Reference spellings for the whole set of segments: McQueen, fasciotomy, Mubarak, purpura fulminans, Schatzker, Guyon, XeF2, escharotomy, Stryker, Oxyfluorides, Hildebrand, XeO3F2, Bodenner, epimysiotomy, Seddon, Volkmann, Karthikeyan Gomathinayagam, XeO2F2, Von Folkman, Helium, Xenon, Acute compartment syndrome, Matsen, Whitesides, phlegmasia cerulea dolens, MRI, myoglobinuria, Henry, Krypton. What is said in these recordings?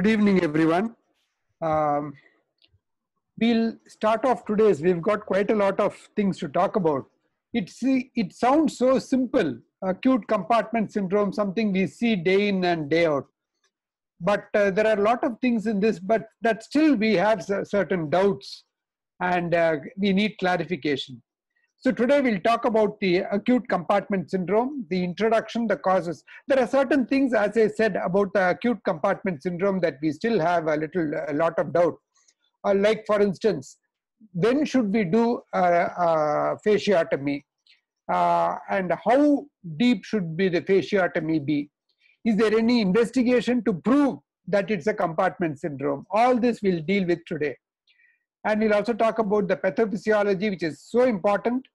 Good evening, everyone. We'll start off today's. We've got quite a lot of things to talk about. It sounds so simple, acute compartment syndrome, something we see day in and day out. But there are a lot of things in this, but that still we have certain doubts and we need clarification. So today we'll talk about the acute compartment syndrome, the introduction, the causes. There are certain things, as I said, about the acute compartment syndrome that we still have a lot of doubt. Like for instance, when should we do a fasciotomy? And how deep should be the fasciotomy be? Is there any investigation to prove that it's a compartment syndrome? All this we'll deal with today. And we'll also talk about the pathophysiology, which is so important,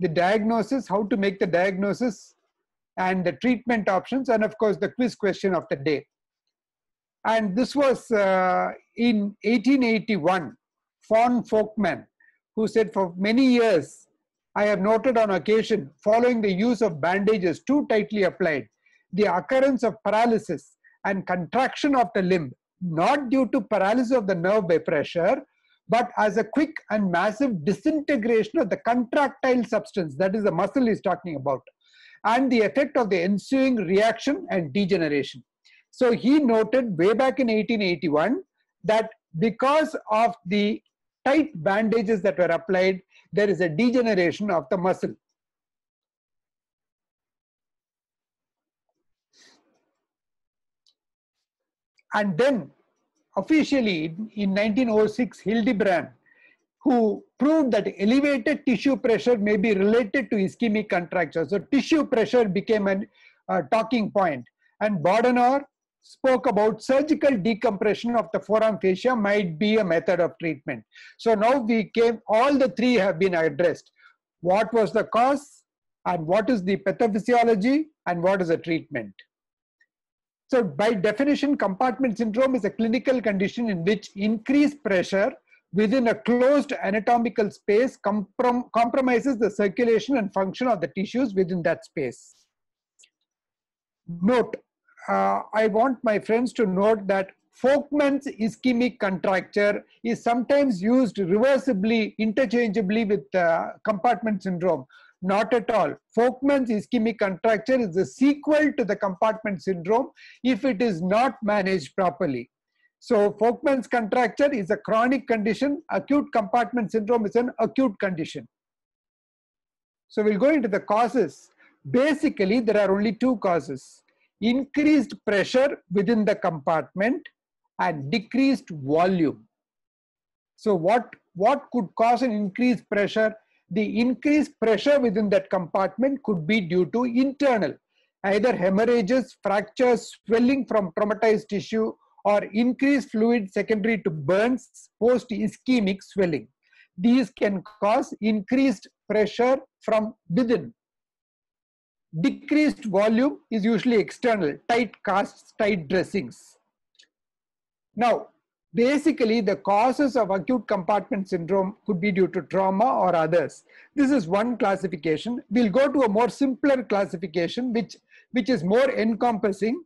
the diagnosis, how to make the diagnosis, and the treatment options, and of course, the quiz question of the day. And this was in 1881, Von Folkman, who said, for many years, I have noted on occasion, following the use of bandages too tightly applied, the occurrence of paralysis and contraction of the limb, not due to paralysis of the nerve by pressure, but as a quick and massive disintegration of the contractile substance, that is the muscle he's talking about, and the effect of the ensuing reaction and degeneration. So he noted way back in 1881 that because of the tight bandages that were applied, there is a degeneration of the muscle. And then, officially, in 1906, Hildebrand, who proved that elevated tissue pressure may be related to ischemic contracture. So tissue pressure became a talking point. And Bodenner spoke about surgical decompression of the forearm fascia might be a method of treatment. So now all the three have been addressed. What was the cause? And what is the pathophysiology? And what is the treatment? So by definition, compartment syndrome is a clinical condition in which increased pressure within a closed anatomical space compromises the circulation and function of the tissues within that space. Note, I want my friends to note that Folkman's ischemic contracture is sometimes used reversibly, interchangeably with compartment syndrome. Not at all. Folkman's ischemic contracture is the sequel to the compartment syndrome if it is not managed properly. So Folkman's contracture is a chronic condition. Acute compartment syndrome is an acute condition. So we'll go into the causes. Basically, there are only two causes: increased pressure within the compartment and decreased volume. So what could cause an increased pressure? The increased pressure within that compartment could be due to internal, either hemorrhages, fractures, swelling from traumatized tissue, or increased fluid secondary to burns, post-ischemic swelling. These can cause increased pressure from within. Decreased volume is usually external, tight casts, tight dressings. Now, basically, the causes of acute compartment syndrome could be due to trauma or others. This is one classification. We'll go to a more simpler classification, which is more encompassing.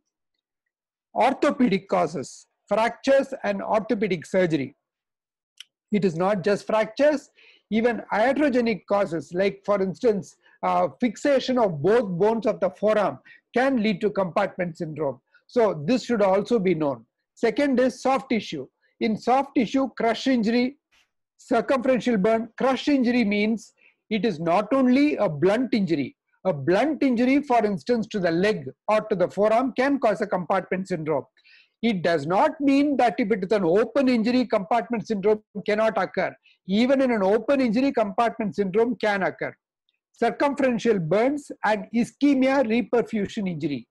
Orthopedic causes, fractures and orthopedic surgery. It is not just fractures, even iatrogenic causes, like for instance, fixation of both bones of the forearm can lead to compartment syndrome. So this should also be known. Second is soft tissue. In soft tissue, crush injury, circumferential burn. Crush injury means it is not only a blunt injury. A blunt injury, for instance, to the leg or to the forearm can cause a compartment syndrome. It does not mean that if it is an open injury, compartment syndrome cannot occur. Even in an open injury, compartment syndrome can occur. Circumferential burns and ischemia reperfusion injury.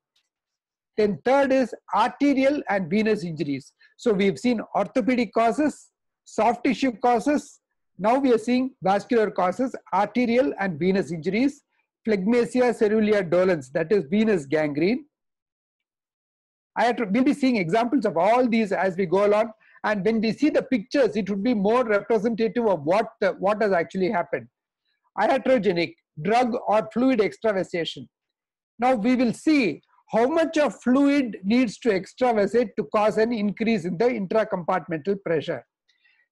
Then third is arterial and venous injuries. So we've seen orthopedic causes, soft tissue causes. Now we are seeing vascular causes, arterial and venous injuries, phlegmasia, cerulea dolens, that is venous gangrene. We'll be seeing examples of all these as we go along. And when we see the pictures, it would be more representative of what has actually happened. Iatrogenic, drug or fluid extravasation. Now we will see how much of fluid needs to extravasate to cause an increase in the intracompartmental pressure.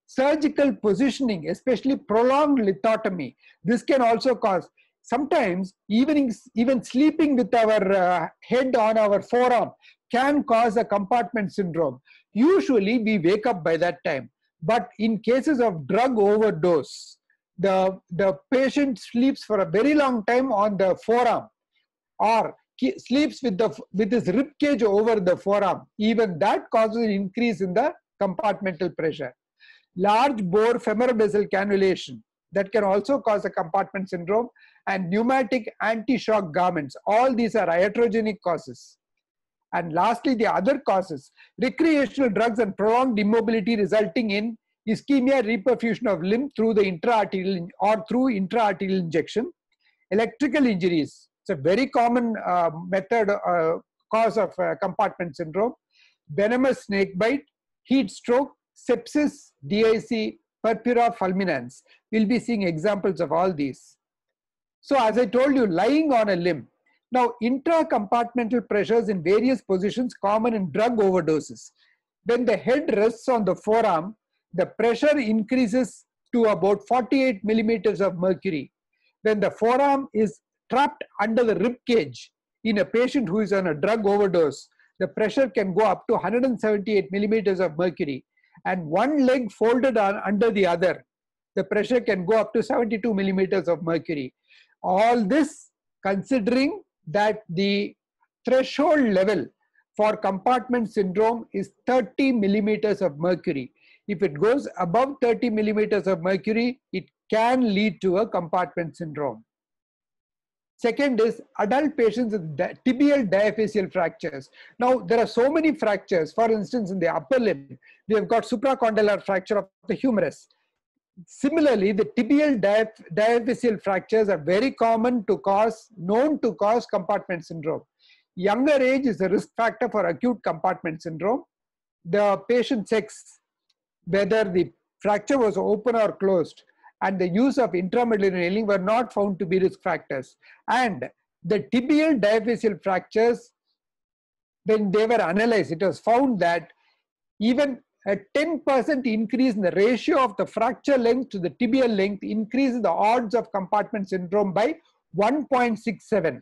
Surgical positioning, especially prolonged lithotomy, this can also cause. Sometimes even sleeping with our head on our forearm can cause a compartment syndrome. Usually we wake up by that time, but in cases of drug overdose, the patient sleeps for a very long time on the forearm, or sleeps with his rib cage over the forearm. Even that causes an increase in the compartmental pressure. Large bore femoral vessel cannulation, that can also cause a compartment syndrome, and pneumatic anti-shock garments. All these are iatrogenic causes. And lastly, the other causes: recreational drugs and prolonged immobility resulting in ischemia, reperfusion of limb through the intra-arterial or through intra-arterial injection. Electrical injuries, it's a very common cause of compartment syndrome. Venomous snake bite, heat stroke, sepsis, DIC, purpura fulminans. We'll be seeing examples of all these. So as I told you, lying on a limb. Now, intra-compartmental pressures in various positions common in drug overdoses. When the head rests on the forearm, the pressure increases to about 48 millimeters of mercury. When the forearm is trapped under the rib cage in a patient who is on a drug overdose, the pressure can go up to 178 millimeters of mercury. And one leg folded on under the other, the pressure can go up to 72 millimeters of mercury. All this considering that the threshold level for compartment syndrome is 30 millimeters of mercury. If it goes above 30 millimeters of mercury, it can lead to a compartment syndrome. Second is adult patients with tibial diaphyseal fractures. Now, there are so many fractures. For instance, in the upper limb, we have got supracondylar fracture of the humerus. Similarly, the tibial diaphyseal fractures are very common to cause, known to cause compartment syndrome. Younger age is a risk factor for acute compartment syndrome. The patient sex, whether the fracture was open or closed, and the use of intramedullary nailing were not found to be risk factors. And the tibial diaphyseal fractures, when they were analyzed, it was found that even a 10% increase in the ratio of the fracture length to the tibial length increases the odds of compartment syndrome by 1.67.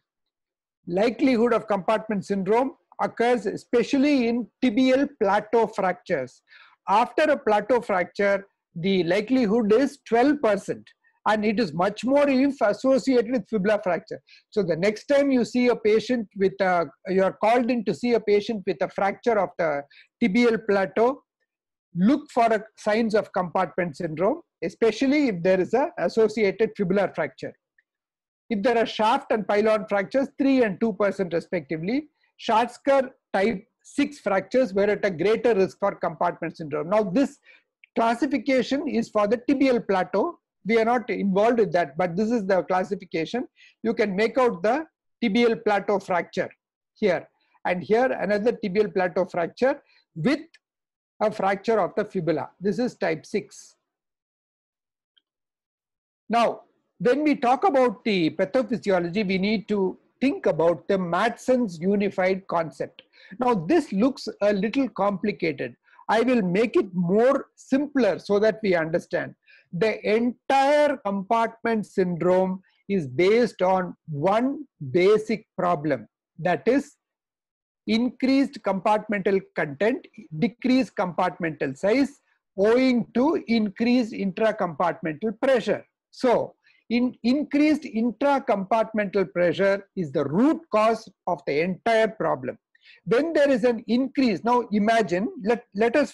Likelihood of compartment syndrome occurs especially in tibial plateau fractures. After a plateau fracture, the likelihood is 12%, and it is much more if associated with fibula fracture. So the next time you see a patient with you are called in to see a patient with a fracture of the tibial plateau, look for signs of compartment syndrome, especially if there is an associated fibular fracture. If there are shaft and pylon fractures, 3 and 2% respectively. Schatzker type 6 fractures were at a greater risk for compartment syndrome. Now, this classification is for the tibial plateau. We are not involved with that, but this is the classification. You can make out the tibial plateau fracture here, and here another tibial plateau fracture with a fracture of the fibula. This is type 6. Now, when we talk about the pathophysiology, we need to think about the Matsen's unified concept. Now, this looks a little complicated. I will make it more simpler so that we understand. The entire compartment syndrome is based on one basic problem, that is increased compartmental content, decreased compartmental size owing to increased intracompartmental pressure. So, increased intracompartmental pressure is the root cause of the entire problem. When there is an increase, now imagine, let us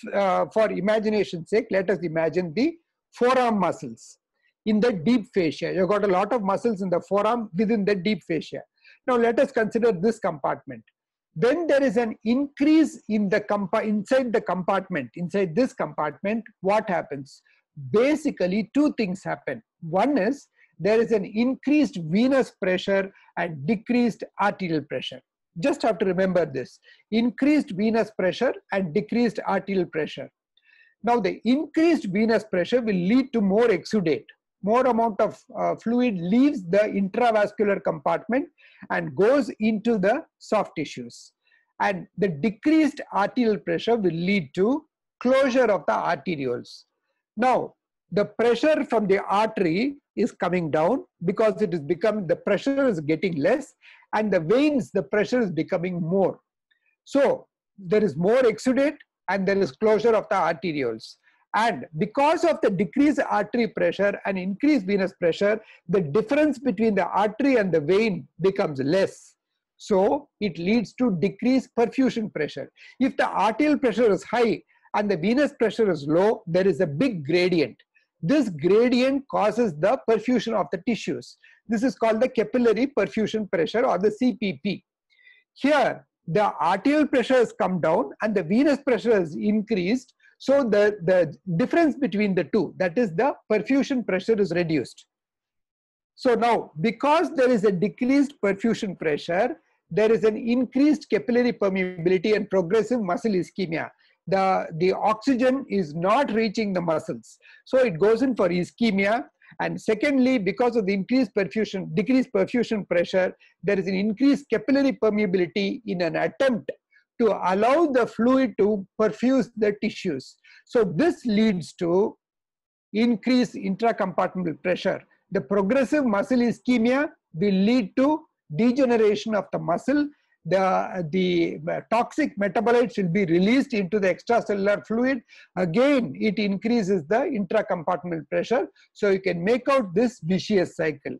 for imagination's sake, let us imagine the forearm muscles in the deep fascia. You've got a lot of muscles in the forearm within the deep fascia. Now let us consider this compartment. When there is an increase in the inside this compartment, what happens? Basically, two things happen. One is there is an increased venous pressure and decreased arterial pressure. Just have to remember this: increased venous pressure and decreased arterial pressure. Now, the increased venous pressure will lead to more exudate. more amount of fluid leaves the intravascular compartment and goes into the soft tissues. And the decreased arterial pressure will lead to closure of the arterioles. Now, the pressure from the artery is coming down because it is becoming, the pressure is getting less, and the veins, the pressure is becoming more. So, there is more exudate and there is closure of the arterioles. And because of the decreased artery pressure and increased venous pressure, the difference between the artery and the vein becomes less. So, it leads to decreased perfusion pressure. If the arterial pressure is high and the venous pressure is low, there is a big gradient. This gradient causes the perfusion of the tissues. This is called the capillary perfusion pressure or the CPP. Here, the arterial pressure has come down and the venous pressure has increased. So, the difference between the two, that is the perfusion pressure, is reduced. So now, because there is a decreased perfusion pressure, there is an increased capillary permeability and progressive muscle ischemia. The oxygen is not reaching the muscles. So it goes in for ischemia. And secondly, because of the decreased perfusion pressure, there is an increased capillary permeability in an attempt to allow the fluid to perfuse the tissues. So this leads to increased intracompartmental pressure. The progressive muscle ischemia will lead to degeneration of the muscle. The toxic metabolites will be released into the extracellular fluid. Again, it increases the intracompartmental pressure. So you can make out this vicious cycle.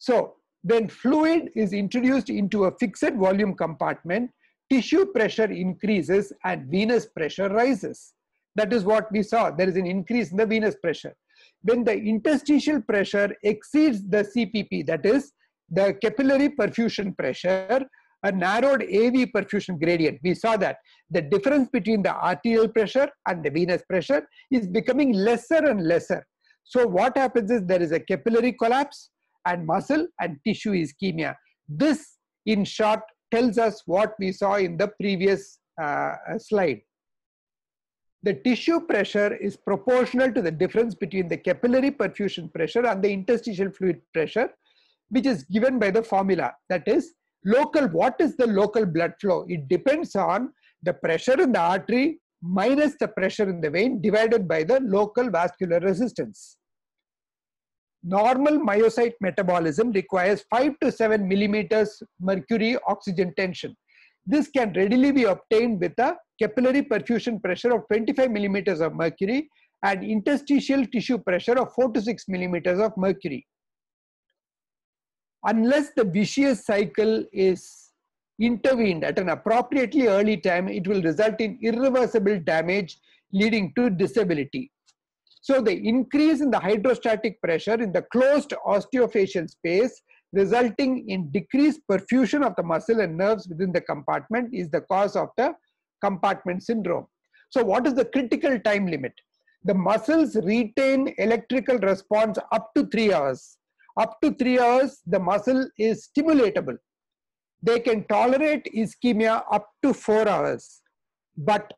So when fluid is introduced into a fixed volume compartment, tissue pressure increases and venous pressure rises. That is what we saw. There is an increase in the venous pressure. When the interstitial pressure exceeds the CPP, that is the capillary perfusion pressure, a narrowed AV perfusion gradient. We saw that the difference between the arterial pressure and the venous pressure is becoming lesser and lesser. So what happens is there is a capillary collapse and muscle and tissue ischemia. This, in short, tells us what we saw in the previous slide. The tissue pressure is proportional to the difference between the capillary perfusion pressure and the interstitial fluid pressure, which is given by the formula. That is, local. What is the local blood flow? It depends on the pressure in the artery minus the pressure in the vein divided by the local vascular resistance. Normal myocyte metabolism requires 5 to 7 millimeters mercury oxygen tension. This can readily be obtained with a capillary perfusion pressure of 25 millimeters of mercury and interstitial tissue pressure of 4 to 6 millimeters of mercury. Unless the vicious cycle is intervened at an appropriately early time, it will result in irreversible damage leading to disability. So the increase in the hydrostatic pressure in the closed osteofacial space resulting in decreased perfusion of the muscle and nerves within the compartment is the cause of the compartment syndrome. So what is the critical time limit? The muscles retain electrical response up to 3 hours. Up to 3 hours, the muscle is stimulatable. They can tolerate ischemia up to 4 hours. But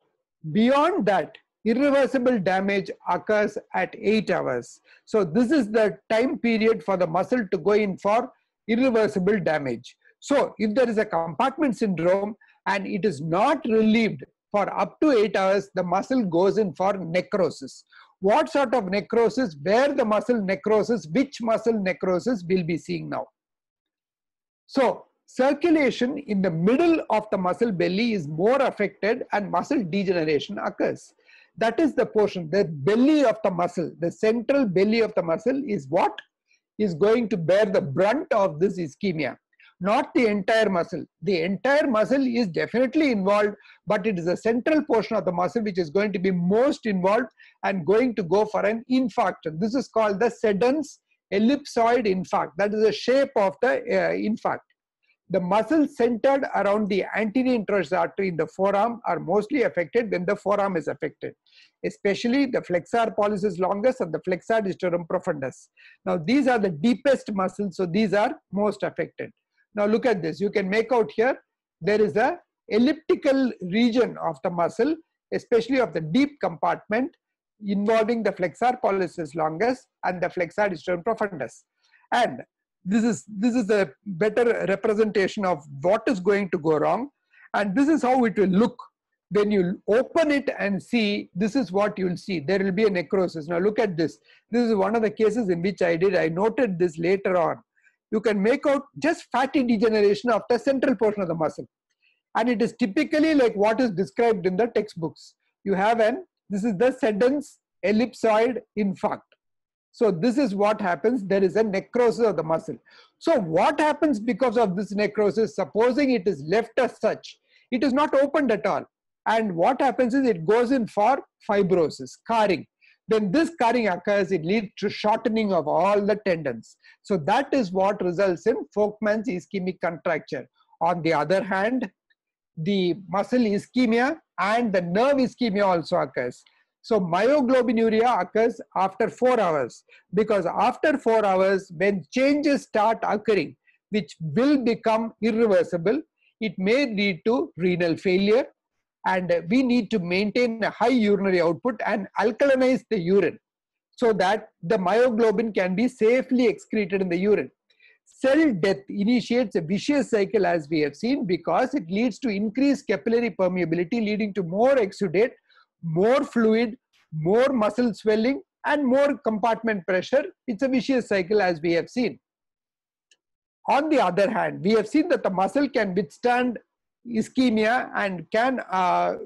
beyond that, irreversible damage occurs at 8 hours. So this is the time period for the muscle to go in for irreversible damage. So if there is a compartment syndrome and it is not relieved for up to 8 hours, the muscle goes in for necrosis. What sort of necrosis, where the muscle necrosis, which muscle necrosis, we'll be seeing now. So circulation in the middle of the muscle belly is more affected and muscle degeneration occurs. That is the portion, the belly of the muscle, the central belly of the muscle is what is going to bear the brunt of this ischemia. Not the entire muscle. The entire muscle is definitely involved, but it is the central portion of the muscle which is going to be most involved and going to go for an infarction. This is called the Seddon's ellipsoid infarct. That is the shape of the infarct. The muscles centered around the anterior introversus artery in the forearm are mostly affected when the forearm is affected, especially the flexor pollicis longus and the flexor digitorum profundus. Now, these are the deepest muscles, so these are most affected. Now, look at this. You can make out here, there is an elliptical region of the muscle, especially of the deep compartment, involving the flexor pollicis longus and the flexor distorum profundus. And this is a better representation of what is going to go wrong, and this is how it will look when you open it and see. This is what you will see. There will be a necrosis. Now look at this. This is one of the cases in which I noted this later on. You can make out just fatty degeneration of the central portion of the muscle, and it is typically like what is described in the textbooks. You have this is the Seddon's ellipsoid infarct. So this is what happens. There is a necrosis of the muscle. So what happens because of this necrosis? Supposing it is left as such, it is not opened at all. And what happens is it goes in for fibrosis, scarring. When this scarring occurs, it leads to shortening of all the tendons. So that is what results in Folkman's ischemic contracture. On the other hand, the muscle ischemia and the nerve ischemia also occurs. So myoglobinuria occurs after 4 hours, because after 4 hours, when changes start occurring, which will become irreversible, it may lead to renal failure, and we need to maintain a high urinary output and alkalinize the urine so that the myoglobin can be safely excreted in the urine. Cell death initiates a vicious cycle, as we have seen, because it leads to increased capillary permeability, leading to more exudate, more fluid, more muscle swelling, and more compartment pressure. It's a vicious cycle, as we have seen. On the other hand, we have seen that the muscle can withstand ischemia and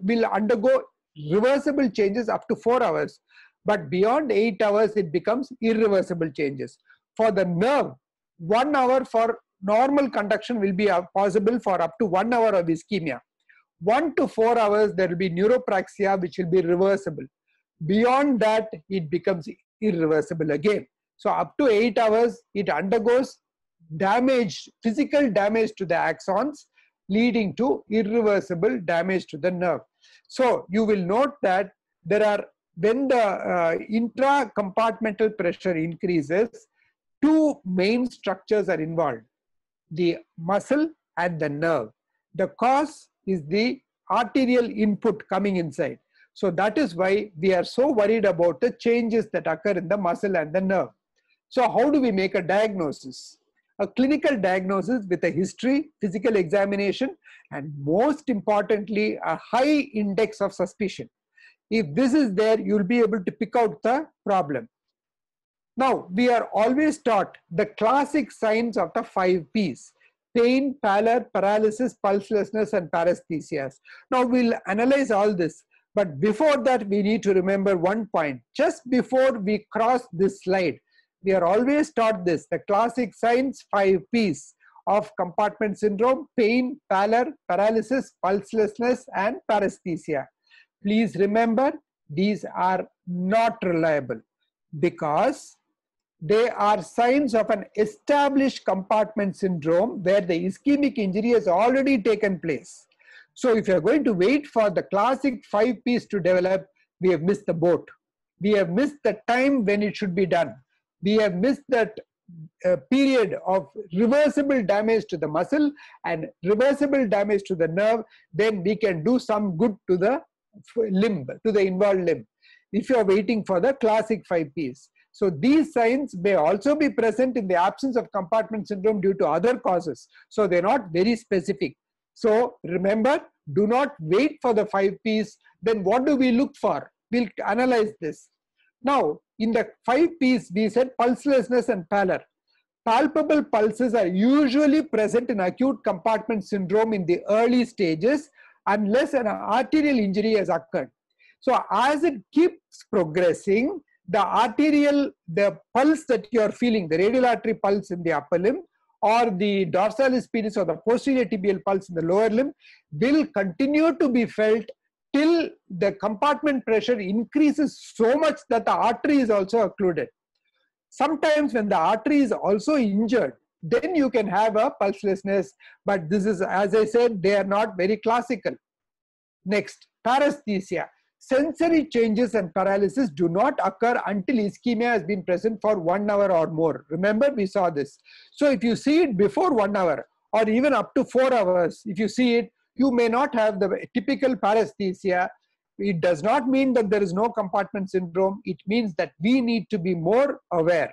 will undergo reversible changes up to 4 hours, but beyond 8 hours it becomes irreversible changes. For the nerve, 1 hour for normal conduction will be possible for up to 1 hour of ischemia. 1 to 4 hours there will be neuropraxia, which will be reversible. Beyond that, it becomes irreversible again. So up to 8 hours it undergoes damage, physical damage to the axons, leading to irreversible damage to the nerve. So you will note that when the intra-compartmental pressure increases, two main structures are involved, the muscle and the nerve. The cause is the arterial input coming inside. So that is why we are so worried about the changes that occur in the muscle and the nerve. So how do we make a diagnosis? A clinical diagnosis with a history, physical examination, and most importantly, a high index of suspicion. If this is there, you will be able to pick out the problem. Now, we are always taught the classic signs of the 5 P's. Pain, pallor, paralysis, pulselessness, and paresthesias. Now we'll analyze all this, but before that we need to remember one point. Just before we cross this slide, we are always taught this, the classic signs, 5 P's of compartment syndrome: pain, pallor, paralysis, pulselessness, and paresthesia. Please remember, these are not reliable because they are signs of an established compartment syndrome where the ischemic injury has already taken place. So if you are going to wait for the classic 5 P's to develop, we have missed the boat. We have missed the time when it should be done. We have missed that period of reversible damage to the muscle and reversible damage to the nerve. Then we can do some good to the limb, to the involved limb, if you are waiting for the classic 5 P's. So these signs may also be present in the absence of compartment syndrome due to other causes. So they're not very specific. So remember, do not wait for the 5 P's. Then what do we look for? We'll analyze this. Now, in the 5 P's, we said pulselessness and pallor. Palpable pulses are usually present in acute compartment syndrome in the early stages unless an arterial injury has occurred. So as it keeps progressing, the pulse that you are feeling, the radial artery pulse in the upper limb or the dorsalis pedis or the posterior tibial pulse in the lower limb, will continue to be felt till the compartment pressure increases so much that the artery is also occluded. Sometimes when the artery is also injured, then you can have a pulselessness, but this is, as I said, they are not very classical. Next, paresthesia. Sensory changes and paralysis do not occur until ischemia has been present for 1 hour or more. Remember, we saw this. So if you see it before 1 hour or even up to 4 hours, if you see it, you may not have the typical paresthesia. It does not mean that there is no compartment syndrome. It means that we need to be more aware.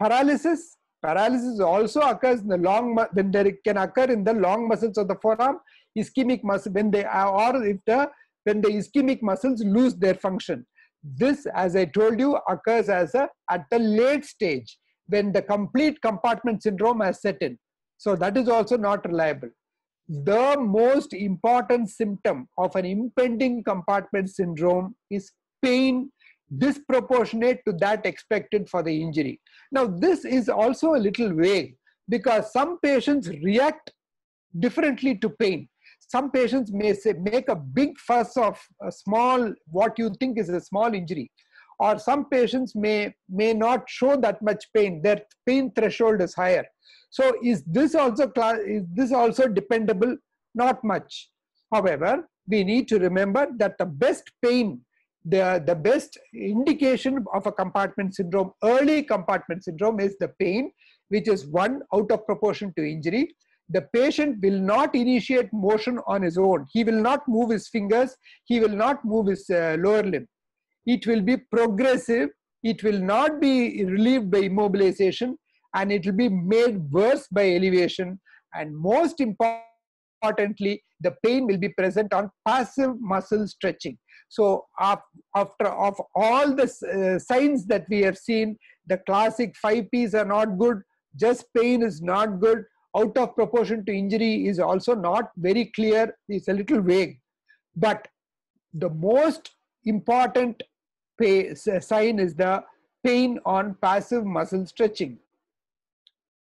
Paralysis. Paralysis also occurs in the long, when there can occur in the long muscles of the forearm, ischemic muscle, when they are, or if the, when the ischemic muscles lose their function. This, as I told you, occurs as a, at the late stage when the complete compartment syndrome has set in. So that is also not reliable. The most important symptom of an impending compartment syndrome is pain disproportionate to that expected for the injury. Now, this is also a little vague because some patients react differently to pain. Some patients may say, make a big fuss of a small, what you think is a small injury, or some patients may not show that much pain. Their pain threshold is higher. So is this also dependable? Not much. However, we need to remember that the best pain, the best indication of a compartment syndrome, early compartment syndrome, is the pain, which is one out of proportion to injury. The patient will not initiate motion on his own. He will not move his fingers. He will not move his lower limb. It will be progressive. It will not be relieved by immobilization, and it will be made worse by elevation. And most importantly, the pain will be present on passive muscle stretching. So after of all the signs that we have seen, the classic 5Ps are not good. Just pain is not good. Out of proportion to injury is also not very clear. It's a little vague. But the most important sign is the pain on passive muscle stretching.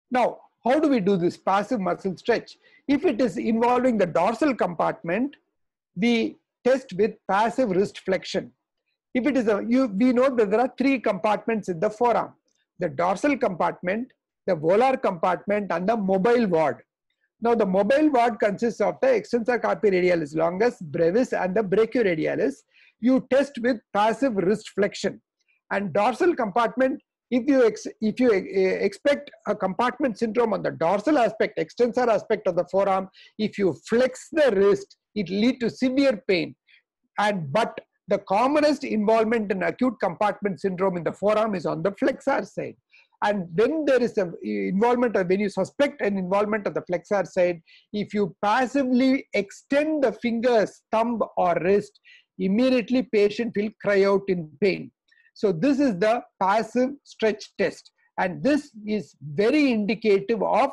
Now, how do we do this passive muscle stretch? If it is involving the dorsal compartment, we test with passive wrist flexion. If it is we know that there are three compartments in the forearm: the dorsal compartment, the volar compartment, and the mobile wad. Now, the mobile wad consists of the extensor carpi radialis longus, brevis, and the brachioradialis. You test with passive wrist flexion. And dorsal compartment, if you expect a compartment syndrome on the dorsal aspect, extensor aspect of the forearm, if you flex the wrist, it leads to severe pain. But the commonest involvement in acute compartment syndrome in the forearm is on the flexor side. And when there is an involvement, or when you suspect an involvement of the flexor side, if you passively extend the fingers, thumb or wrist, immediately patient will cry out in pain. So this is the passive stretch test, and this is very indicative of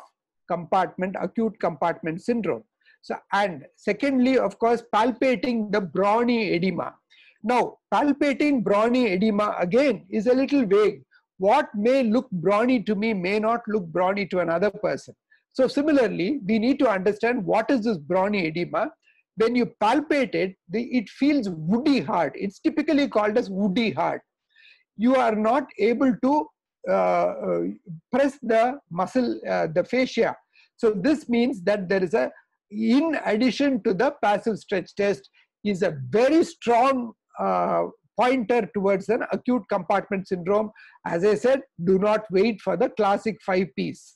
acute compartment syndrome. So, and secondly, of course, palpating the brawny edema. Now, palpating brawny edema again is a little vague. What may look brawny to me may not look brawny to another person. So similarly, we need to understand what is this brawny edema. When you palpate it, it feels woody hard. It's typically called as woody hard. You are not able to press the muscle, the fascia. So this means that there is a, in addition to the passive stretch test, is a very strong pointer towards an acute compartment syndrome. As I said, do not wait for the classic 5Ps.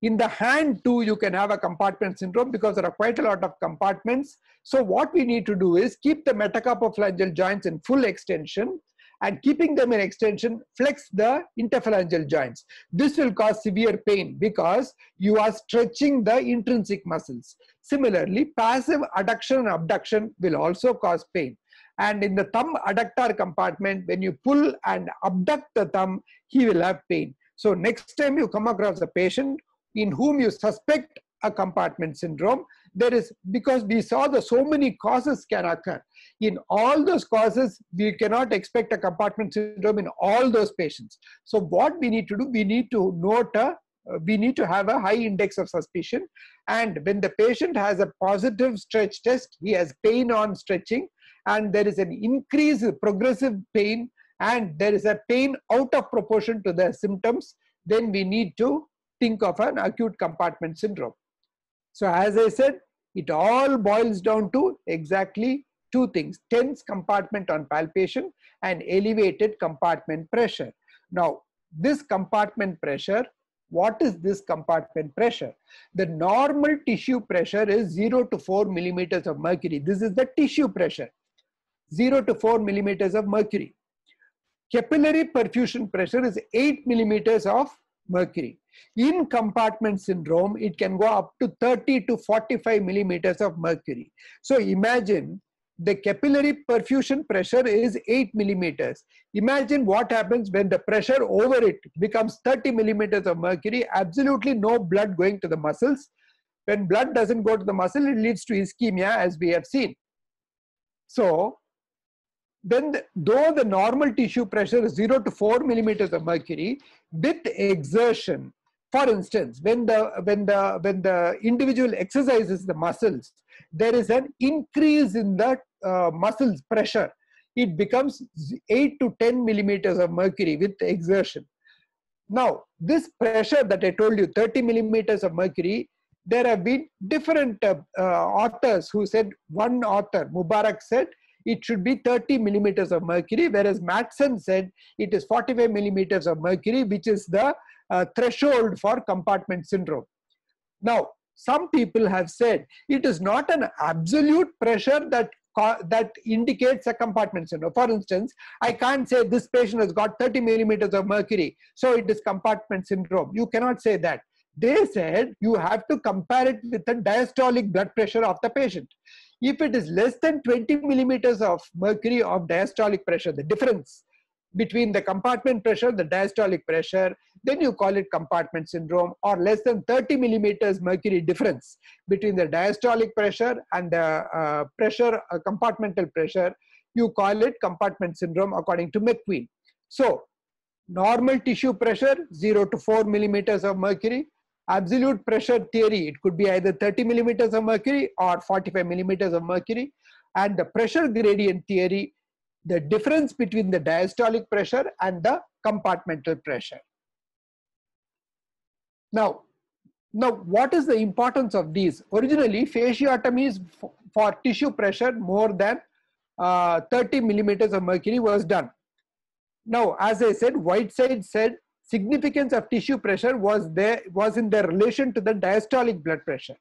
In the hand too, you can have a compartment syndrome because there are quite a lot of compartments. So what we need to do is keep the metacarpophalangeal joints in full extension, and keeping them in extension, flex the interphalangeal joints. This will cause severe pain because you are stretching the intrinsic muscles. Similarly, passive adduction and abduction will also cause pain. And in the thumb adductor compartment, when you pull and abduct the thumb, he will have pain. So next time you come across a patient in whom you suspect a compartment syndrome, there is, because we saw the so many causes can occur. In all those causes, we cannot expect a compartment syndrome in all those patients. So what we need to do, we need to have a high index of suspicion. And when the patient has a positive stretch test, he has pain on stretching, and there is an increase in progressive pain, and there is a pain out of proportion to the symptoms, then we need to think of an acute compartment syndrome. So as I said, it all boils down to exactly two things: tense compartment on palpation and elevated compartment pressure. Now, this compartment pressure, what is this compartment pressure? The normal tissue pressure is 0 to 4 millimeters of mercury. This is the tissue pressure. 0 to 4 millimeters of mercury. Capillary perfusion pressure is 8 millimeters of mercury. In compartment syndrome, it can go up to 30 to 45 millimeters of mercury. So imagine the capillary perfusion pressure is 8 millimeters. Imagine what happens when the pressure over it becomes 30 millimeters of mercury, absolutely no blood going to the muscles. When blood doesn't go to the muscle, it leads to ischemia, as we have seen. So then, though the normal tissue pressure is 0 to 4 millimeters of mercury, with exertion, for instance, when the individual exercises the muscles, there is an increase in the muscles pressure. It becomes 8 to 10 millimeters of mercury with exertion. Now, this pressure that I told you, 30 millimeters of mercury, there have been different authors who said, one author, Mubarak, said it should be 30 millimeters of mercury, whereas Matsen said it is 45 millimeters of mercury, which is the threshold for compartment syndrome. Now, some people have said it is not an absolute pressure that indicates a compartment syndrome. For instance, I can't say this patient has got 30 millimeters of mercury, so it is compartment syndrome. You cannot say that. They said you have to compare it with the diastolic blood pressure of the patient. If it is less than 20 millimeters of mercury of diastolic pressure, the difference between the compartment pressure, the diastolic pressure, then you call it compartment syndrome, or less than 30 millimeters mercury difference between the diastolic pressure and the compartmental pressure, you call it compartment syndrome according to McQueen. So, normal tissue pressure, 0 to 4 millimeters of mercury. Absolute pressure theory, it could be either 30 millimeters of mercury or 45 millimeters of mercury. And the pressure gradient theory, the difference between the diastolic pressure and the compartmental pressure. Now what is the importance of these? Originally, fasciotomies for tissue pressure more than 30 millimeters of mercury was done. Now, as I said, Whitesides said significance of tissue pressure was in their relation to the diastolic blood pressure,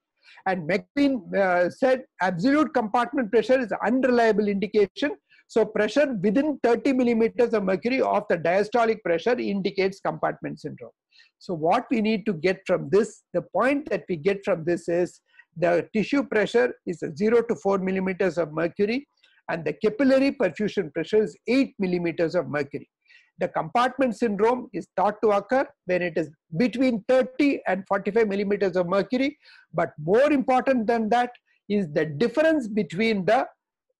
and McQueen said absolute compartment pressure is unreliable indication. So pressure within 30 millimeters of mercury of the diastolic pressure indicates compartment syndrome. So what we need to get from this, the point that we get from this is the tissue pressure is 0 to 4 millimeters of mercury, and the capillary perfusion pressure is 8 millimeters of mercury. The compartment syndrome is thought to occur when it is between 30 and 45 millimeters of mercury. But more important than that is the difference between the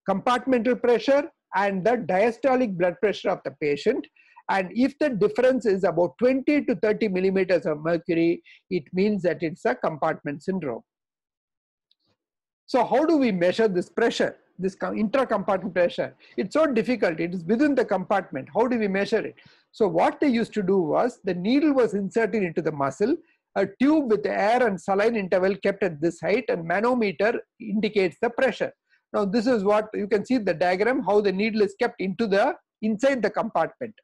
compartmental pressure and the diastolic blood pressure of the patient. And if the difference is about 20 to 30 millimeters of mercury, it means that it's a compartment syndrome. So how do we measure this pressure? This intra-compartment pressure, it's so difficult, it is within the compartment. How do we measure it? So what they used to do was, the needle was inserted into the muscle, a tube with air and saline interval kept at this height, and manometer indicates the pressure. Now this is what, you can see the diagram, how the needle is kept into the, inside the compartment.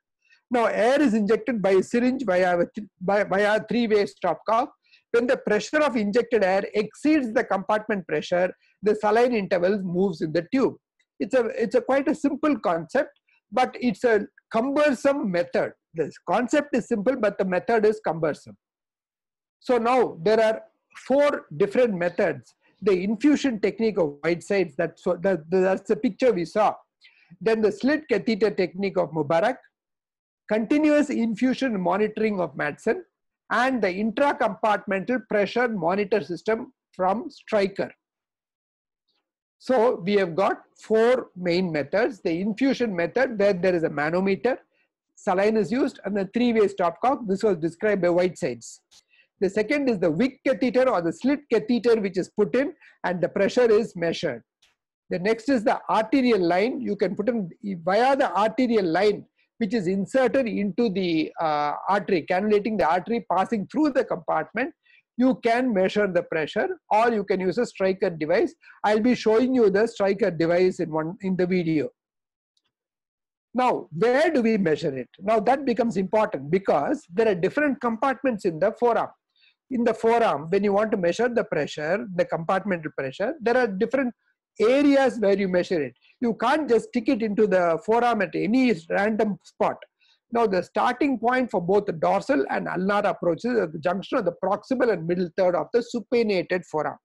Now air is injected by a syringe via a three-way stopcock. When the pressure of injected air exceeds the compartment pressure, the saline interval moves in the tube. It's a quite a simple concept, but it's a cumbersome method. This concept is simple, but the method is cumbersome. So now there are 4 different methods. The infusion technique of Whitesides, that's the picture we saw. Then the slit catheter technique of Mubarak, continuous infusion monitoring of Matsen, and the intra-compartmental pressure monitor system from Stryker. So we have got 4 main methods: the infusion method, where there is a manometer, saline is used, and the three-way stopcock. This was described by Whitesides. The second is the wick catheter or the slit catheter, which is put in and the pressure is measured. The next is the arterial line. You can put in via the arterial line, which is inserted into the artery, cannulating the artery passing through the compartment. You can measure the pressure, or you can use a Stryker device. I'll be showing you the Stryker device in the video. Now, where do we measure it? Now that becomes important, because there are different compartments in the forearm. In the forearm, when you want to measure the pressure, the compartmental pressure, there are different areas where you measure it. You can't just stick it into the forearm at any random spot. Now, the starting point for both the dorsal and ulnar approaches is the junction of the proximal and middle third of the supinated forearm.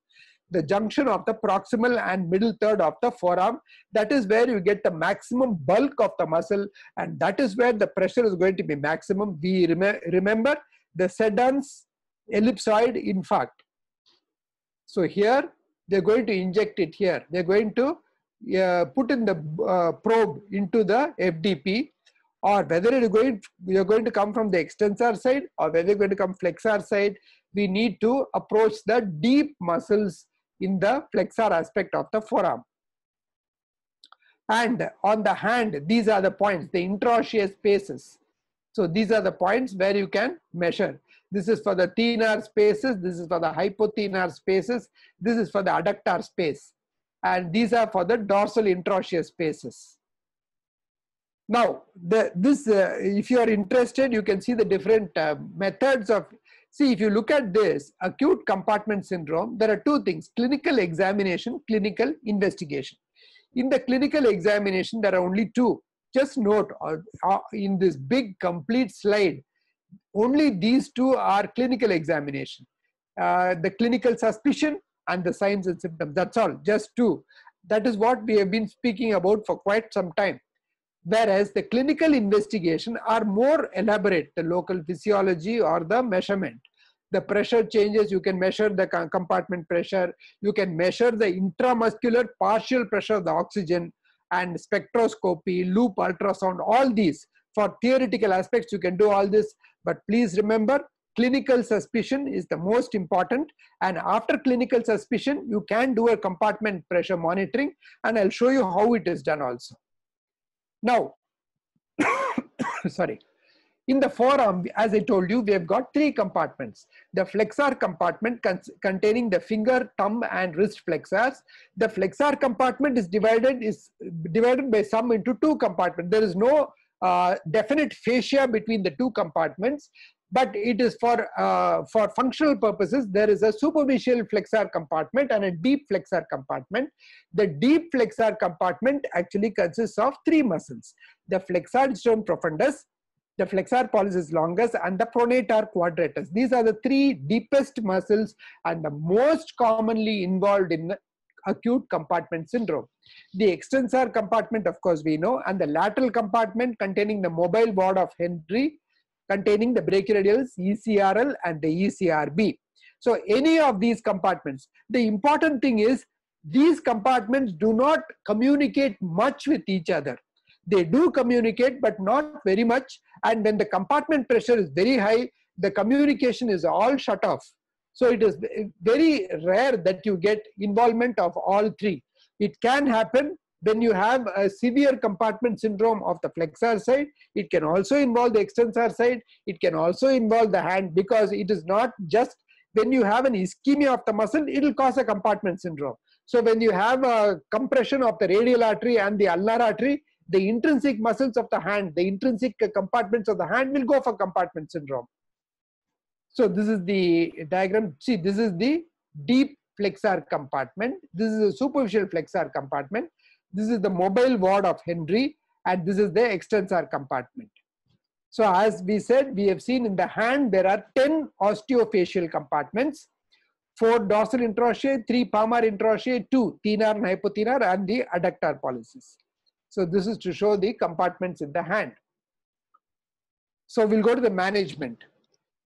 The junction of the proximal and middle third of the forearm, that is where you get the maximum bulk of the muscle, and that is where the pressure is going to be maximum. We remember the Seddon's ellipsoid infarct. So here, they're going to inject it here. They're going to put in the probe into the FDP, or whether you're going to come from the extensor side or whether you're going to come flexor side, we need to approach the deep muscles in the flexor aspect of the forearm. And on the hand, these are the points, the intraosseous spaces. So these are the points where you can measure. This is for the thenar spaces, this is for the hypothenar spaces, this is for the adductor space, and these are for the dorsal intraosseous spaces. Now, if you are interested, you can see the different methods of. See, if you look at this acute compartment syndrome, there are two things: clinical examination, clinical investigation. In the clinical examination, there are only two. Just note, in this big complete slide, only these two are clinical examination. The clinical suspicion and the signs and symptoms, that's all, just two. That is what we have been speaking about for quite some time. Whereas the clinical investigation are more elaborate, the local physiology or the measurement. The pressure changes, you can measure the compartment pressure, you can measure the intramuscular partial pressure of the oxygen, and spectroscopy, loop ultrasound, all these. For theoretical aspects, you can do all this, but please remember, clinical suspicion is the most important, and after clinical suspicion, you can do a compartment pressure monitoring, and I'll show you how it is done also. Now, sorry, in the forearm, as I told you, we have got three compartments. The flexor compartment containing the finger, thumb, and wrist flexors. The flexor compartment is divided by some into two compartments. There is no definite fascia between the two compartments, but it is for functional purposes. There is a superficial flexor compartment and a deep flexor compartment. The deep flexor compartment actually consists of three muscles: the flexor digitorum profundus, the flexor pollicis longus, and the pronator quadratus. These are the three deepest muscles and the most commonly involved in acute compartment syndrome. The extensor compartment, of course, we know, and the lateral compartment containing the mobile ward of Henry, containing the brachioradials, ECRL, and the ECRB. So any of these compartments. The important thing is these compartments do not communicate much with each other. They do communicate, but not very much. And when the compartment pressure is very high, the communication is all shut off. So it is very rare that you get involvement of all three. It can happen when you have a severe compartment syndrome of the flexor side. It can also involve the extensor side. It can also involve the hand, because it is not just when you have an ischemia of the muscle, it will cause a compartment syndrome. So when you have a compression of the radial artery and the ulnar artery, the intrinsic muscles of the hand, the intrinsic compartments of the hand will go for compartment syndrome. So this is the diagram. See, this is the deep flexor compartment. This is a superficial flexor compartment. This is the mobile ward of Henry, and this is the extensor compartment. So as we said, we have seen in the hand, there are 10 osteofacial compartments, 4 dorsal intraosseous, 3 palmar intraosseous, 2 thenar and hypothenar, and the adductor pollicis. So this is to show the compartments in the hand. So we'll go to the management.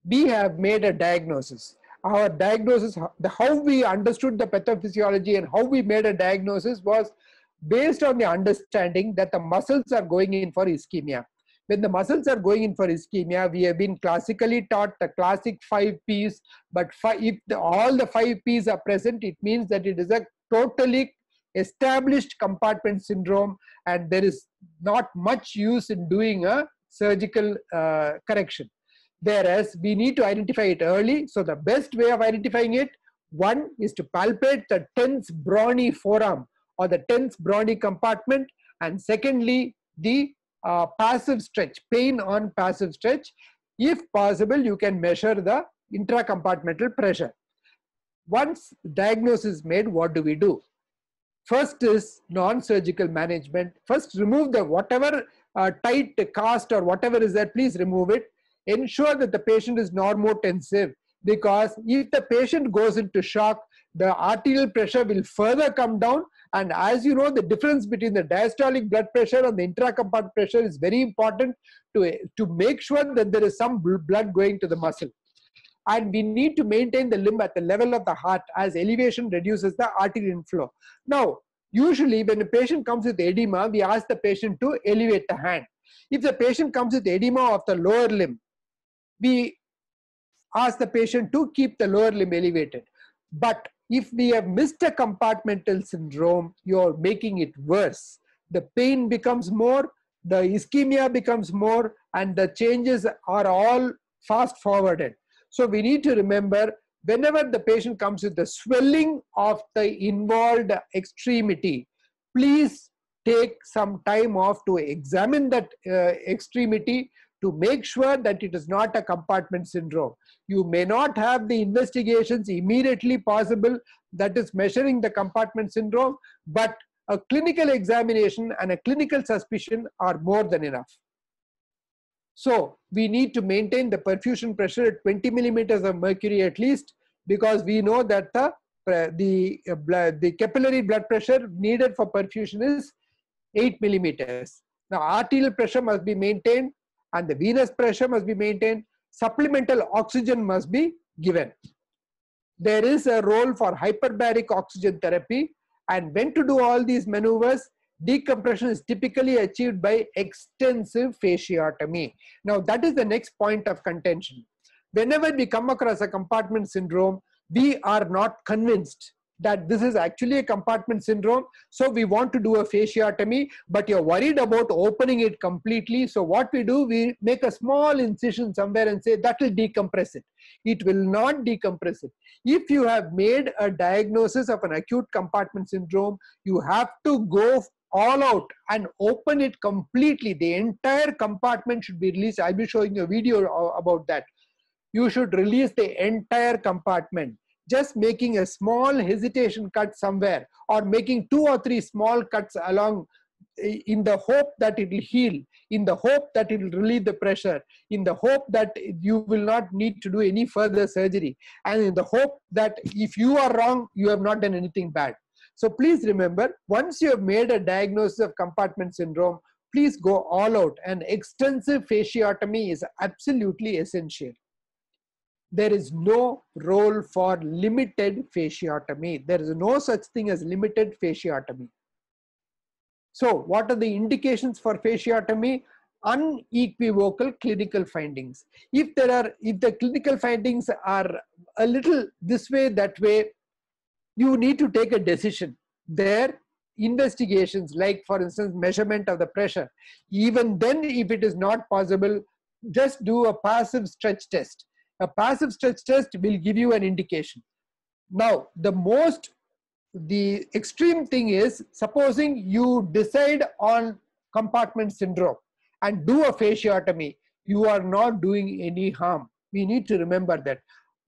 We have made a diagnosis. Our diagnosis, how we understood the pathophysiology and how we made a diagnosis, was based on the understanding that the muscles are going in for ischemia. When the muscles are going in for ischemia, we have been classically taught the classic 5 P's, but if all the 5 P's are present, it means that it is a totally established compartment syndrome, and there is not much use in doing a surgical correction. Whereas we need to identify it early. So the best way of identifying it, one, is to palpate the tense brawny forearm or the tense brawny compartment, and secondly, the passive stretch, pain on passive stretch. If possible, you can measure the intracompartmental pressure. Once diagnosis is made, what do we do? First is non-surgical management. First, remove the whatever tight cast or whatever is there, please remove it. Ensure that the patient is normotensive, because if the patient goes into shock, the arterial pressure will further come down. And as you know, the difference between the diastolic blood pressure and the intracompartmental pressure is very important to make sure that there is some blood going to the muscle. And we need to maintain the limb at the level of the heart, as elevation reduces the arterial inflow. Now, usually when a patient comes with edema, we ask the patient to elevate the hand. If the patient comes with edema of the lower limb, we ask the patient to keep the lower limb elevated. But if we have missed a compartmental syndrome, you're making it worse. The pain becomes more, the ischemia becomes more, and the changes are all fast forwarded. So we need to remember, whenever the patient comes with the swelling of the involved extremity, please take some time off to examine that extremity to make sure that it is not a compartment syndrome. You may not have the investigations immediately possible that is measuring the compartment syndrome, but a clinical examination and a clinical suspicion are more than enough. So we need to maintain the perfusion pressure at 20 millimeters of mercury at least, because we know that the capillary blood pressure needed for perfusion is 8 millimeters. Now arterial pressure must be maintained and the venous pressure must be maintained. Supplemental oxygen must be given. There is a role for hyperbaric oxygen therapy, and when to do all these maneuvers, decompression is typically achieved by extensive fasciotomy. Now that is the next point of contention. Whenever we come across a compartment syndrome, we are not convinced that this is actually a compartment syndrome, so we want to do a fasciotomy, but you're worried about opening it completely. So what we do, we make a small incision somewhere and say that will decompress it. It will not decompress it. If you have made a diagnosis of an acute compartment syndrome, you have to go all out and open it completely. The entire compartment should be released. I'll be showing you a video about that. You should release the entire compartment. Just making a small hesitation cut somewhere, or making 2 or 3 small cuts along, in the hope that it will heal, in the hope that it will relieve the pressure, in the hope that you will not need to do any further surgery, and in the hope that if you are wrong, you have not done anything bad. So please remember, once you have made a diagnosis of compartment syndrome, please go all out. An extensive fasciotomy is absolutely essential. There is no role for limited fasciotomy. There is no such thing as limited fasciotomy. So what are the indications for fasciotomy? Unequivocal clinical findings. If the clinical findings are a little this way, that way, you need to take a decision. There, investigations like, for instance, measurement of the pressure. Even then, if it is not possible, just do a passive stretch test. A passive stretch test will give you an indication. Now, the extreme thing is, supposing you decide on compartment syndrome and do a fasciotomy, you are not doing any harm. We need to remember that.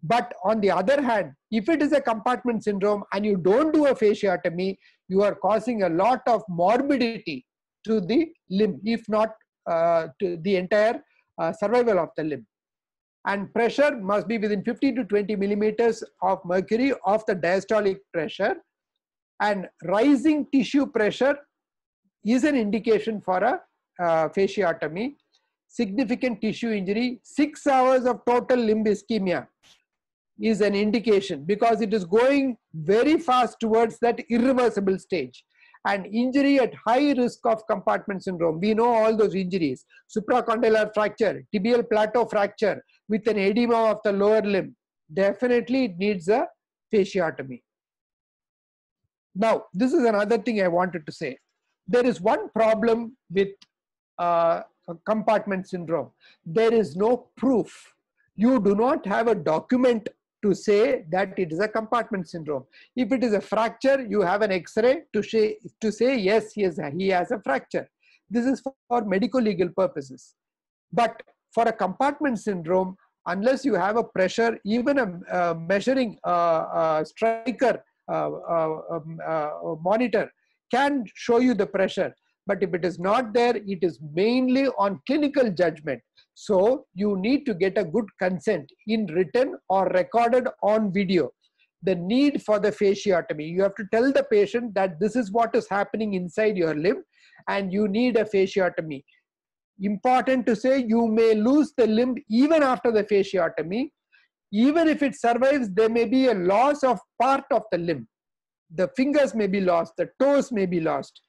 But on the other hand, if it is a compartment syndrome and you don't do a fasciotomy, you are causing a lot of morbidity to the limb, if not to the entire survival of the limb. And pressure must be within 15 to 20 millimeters of mercury of the diastolic pressure. And rising tissue pressure is an indication for a fasciotomy. Significant tissue injury, 6 hours of total limb ischemia is an indication, because it is going very fast towards that irreversible stage. And injury at high risk of compartment syndrome. We know all those injuries. Supracondylar fracture, tibial plateau fracture with an edema of the lower limb. Definitely it needs a fasciotomy. Now, this is another thing I wanted to say. There is one problem with compartment syndrome. There is no proof. You do not have a document to say that it is a compartment syndrome. If it is a fracture, you have an X-ray to say yes, he has a fracture. This is for medico-legal purposes. But for a compartment syndrome, unless you have a pressure, even a measuring striker, monitor can show you the pressure. But if it is not there, it is mainly on clinical judgment. So you need to get a good consent in written or recorded on video. The need for the fasciotomy. You have to tell the patient that this is what is happening inside your limb and you need a fasciotomy. Important to say, you may lose the limb even after the fasciotomy. Even if it survives, there may be a loss of part of the limb. The fingers may be lost, the toes may be lost.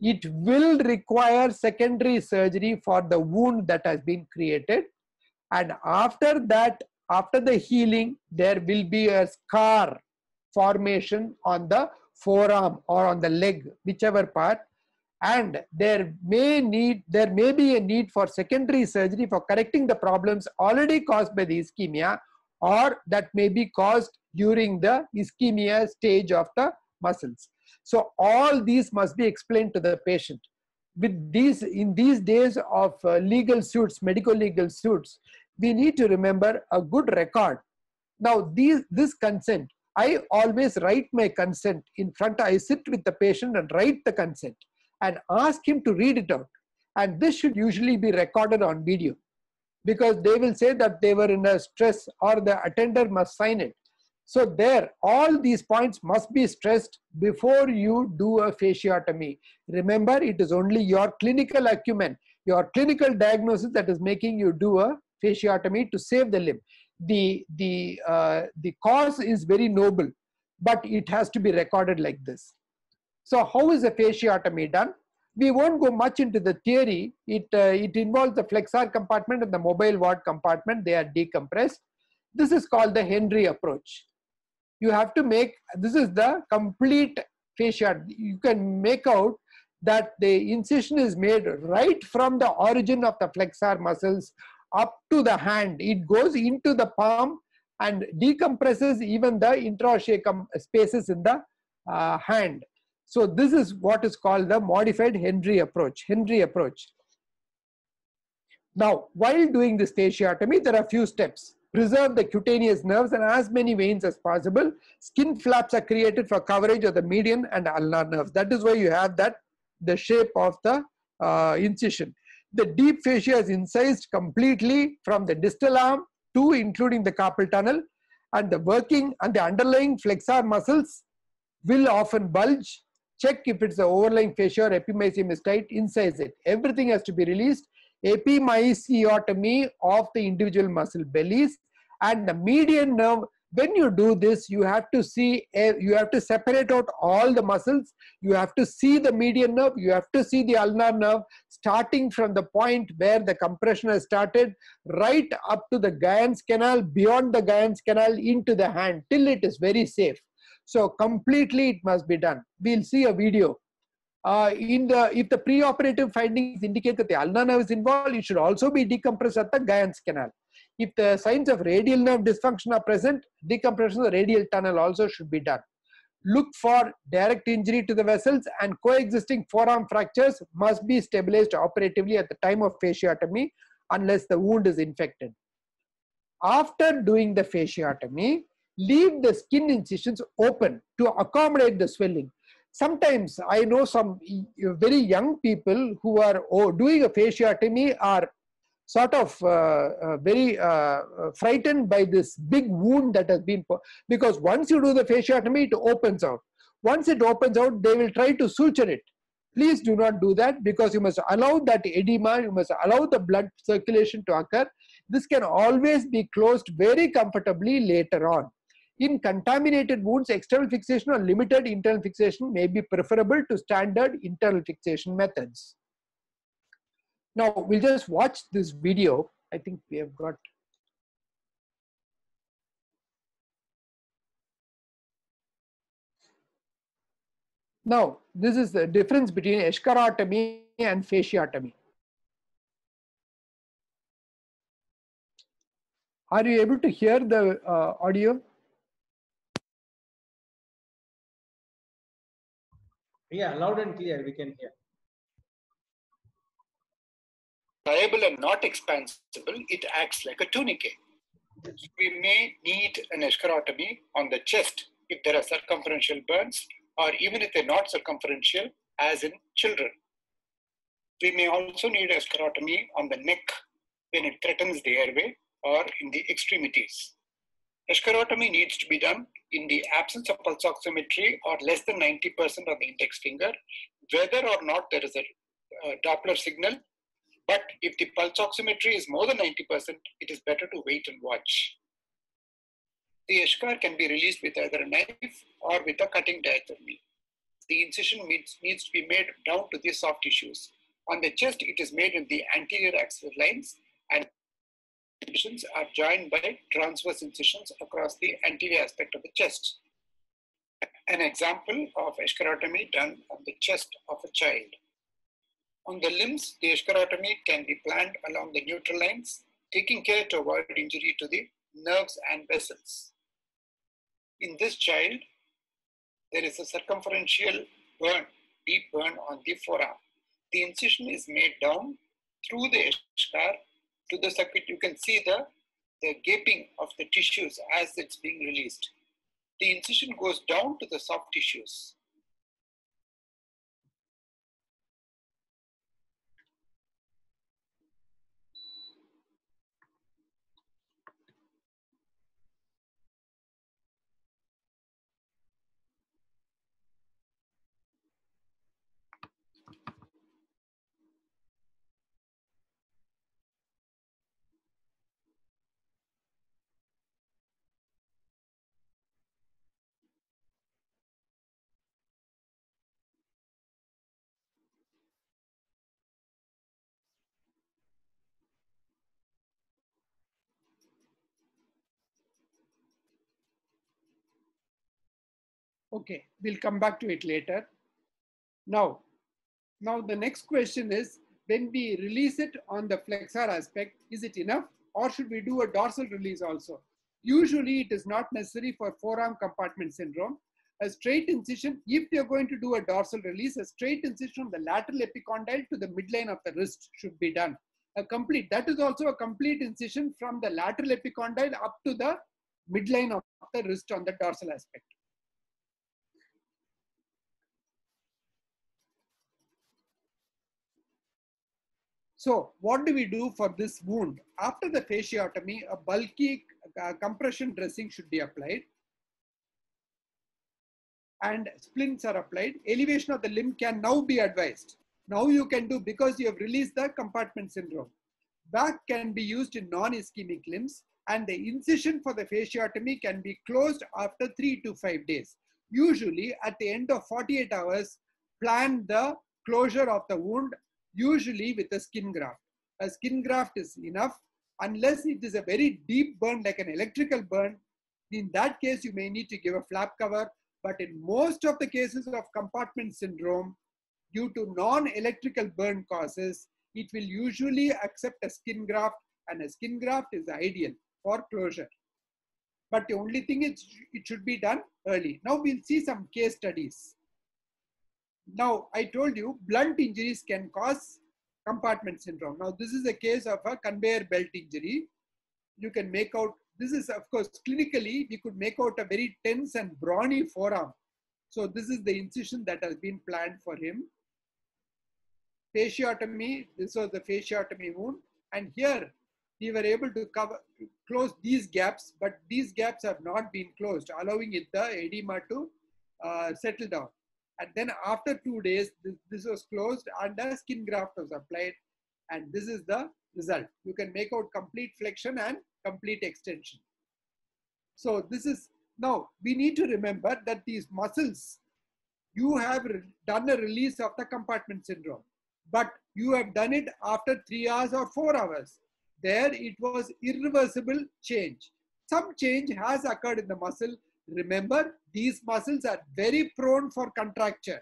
It will require secondary surgery for the wound that has been created. And after that, after the healing, there will be a scar formation on the forearm or on the leg, whichever part. And there may be a need for secondary surgery for correcting the problems already caused by the ischemia, or that may be caused during the ischemia stage of the muscles. So all these must be explained to the patient. With these, in these days of legal suits, medical legal suits, we need to remember a good record. Now this consent, I always write my consent in front. I sit with the patient and write the consent and ask him to read it out. And this should usually be recorded on video, because they will say that they were in a stress or the attender must sign it. So there, all these points must be stressed before you do a fasciotomy. Remember, it is only your clinical acumen, your clinical diagnosis that is making you do a fasciotomy to save the limb. The cause is very noble, but it has to be recorded like this. So how is a fasciotomy done? We won't go much into the theory. It involves the flexor compartment and the mobile ward compartment. They are decompressed. This is called the Henry approach. You have to make, this is the complete fasciotomy. You can make out that the incision is made right from the origin of the flexor muscles up to the hand. It goes into the palm and decompresses even the intraosseous spaces in the hand. So this is what is called the modified Henry approach. Now, while doing this fasciotomy, there are a few steps. Preserve the cutaneous nerves and as many veins as possible. Skin flaps are created for coverage of the median and ulnar nerves. That is why you have that, the shape of the incision. The deep fascia is incised completely from the distal arm to including the carpal tunnel, and the working and the underlying flexor muscles will often bulge. Check if it's the overlying fascia or epimysium is tight, incise it. Everything has to be released. Epimysiotomy of the individual muscle bellies and the median nerve. When you do this, you have to see, you have to separate out all the muscles. You have to see the median nerve. You have to see the ulnar nerve, starting from the point where the compression has started, right up to the Guyon canal, beyond the Guyon canal, into the hand, till it is very safe. So completely it must be done. We'll see a video. If the preoperative findings indicate that the ulnar nerve is involved, it should also be decompressed at the Guyon canal. If the signs of radial nerve dysfunction are present, decompression of the radial tunnel also should be done. Look for direct injury to the vessels, and coexisting forearm fractures must be stabilized operatively at the time of fasciotomy unless the wound is infected. After doing the fasciotomy, leave the skin incisions open to accommodate the swelling. Sometimes I know some very young people who are doing a fasciotomy are sort of very frightened by this big wound that has been, because once you do the fasciotomy, it opens out. Once it opens out, they will try to suture it. Please do not do that, because you must allow that edema, you must allow the blood circulation to occur. This can always be closed very comfortably later on. In contaminated wounds, external fixation or limited internal fixation may be preferable to standard internal fixation methods. Now, we'll just watch this video. I think we have got... Now, this is the difference between escharotomy and fasciotomy. Are you able to hear the audio? Yeah, loud and clear, we can hear. Friable and not expansible, it acts like a tunicate. We may need an escharotomy on the chest if there are circumferential burns, or even if they're not circumferential, as in children. We may also need a sclerotomy on the neck when it threatens the airway or in the extremities. A sclerotomy needs to be done in the absence of pulse oximetry or less than 90% on the index finger, whether or not there is a Doppler signal. But if the pulse oximetry is more than 90%, it is better to wait and watch. The Eshkar can be released with either a knife or with a cutting diathermy. The incision needs to be made down to the soft tissues. On the chest, it is made in the anterior axial lines, and incisions are joined by transverse incisions across the anterior aspect of the chest. An example of escharotomy done on the chest of a child. On the limbs, the escharotomy can be planned along the neutral lines, taking care to avoid injury to the nerves and vessels. In this child, there is a circumferential burn, deep burn on the forearm. The incision is made down through the eschar to the circuit. You can see the gaping of the tissues as it's being released. The incision goes down to the soft tissues. Okay, we'll come back to it later. Now the next question is, when we release it on the flexor aspect, is it enough or should we do a dorsal release also? Usually it is not necessary for forearm compartment syndrome. A straight incision, if you're going to do a dorsal release, a straight incision from the lateral epicondyle to the midline of the wrist should be done. That is also a complete incision from the lateral epicondyle up to the midline of the wrist on the dorsal aspect. So what do we do for this wound? After the fasciotomy, a bulky compression dressing should be applied and splints are applied. Elevation of the limb can now be advised. Now you can do because you have released the compartment syndrome. Vac can be used in non-ischemic limbs and the incision for the fasciotomy can be closed after 3 to 5 days. Usually at the end of 48 hours, plan the closure of the wound, usually with a skin graft. A skin graft is enough unless it is a very deep burn like an electrical burn. In that case, you may need to give a flap cover, but in most of the cases of compartment syndrome, due to non-electrical burn causes, it will usually accept a skin graft and a skin graft is ideal for closure. But the only thing is it should be done early. Now we'll see some case studies. Now, I told you blunt injuries can cause compartment syndrome. Now, this is a case of a conveyor belt injury. You can make out, this is of course, clinically, we could make out a very tense and brawny forearm. So this is the incision that has been planned for him. Fasciotomy, this was the fasciotomy wound. And here, we were able to close these gaps, but these gaps have not been closed, allowing the edema to settle down. And then after 2 days, this was closed and a skin graft was applied. And this is the result. You can make out complete flexion and complete extension. So this is, now we need to remember that these muscles, you have done a release of the compartment syndrome, but you have done it after 3 hours or 4 hours. There it was irreversible change. Some change has occurred in the muscle. Remember, these muscles are very prone for contracture.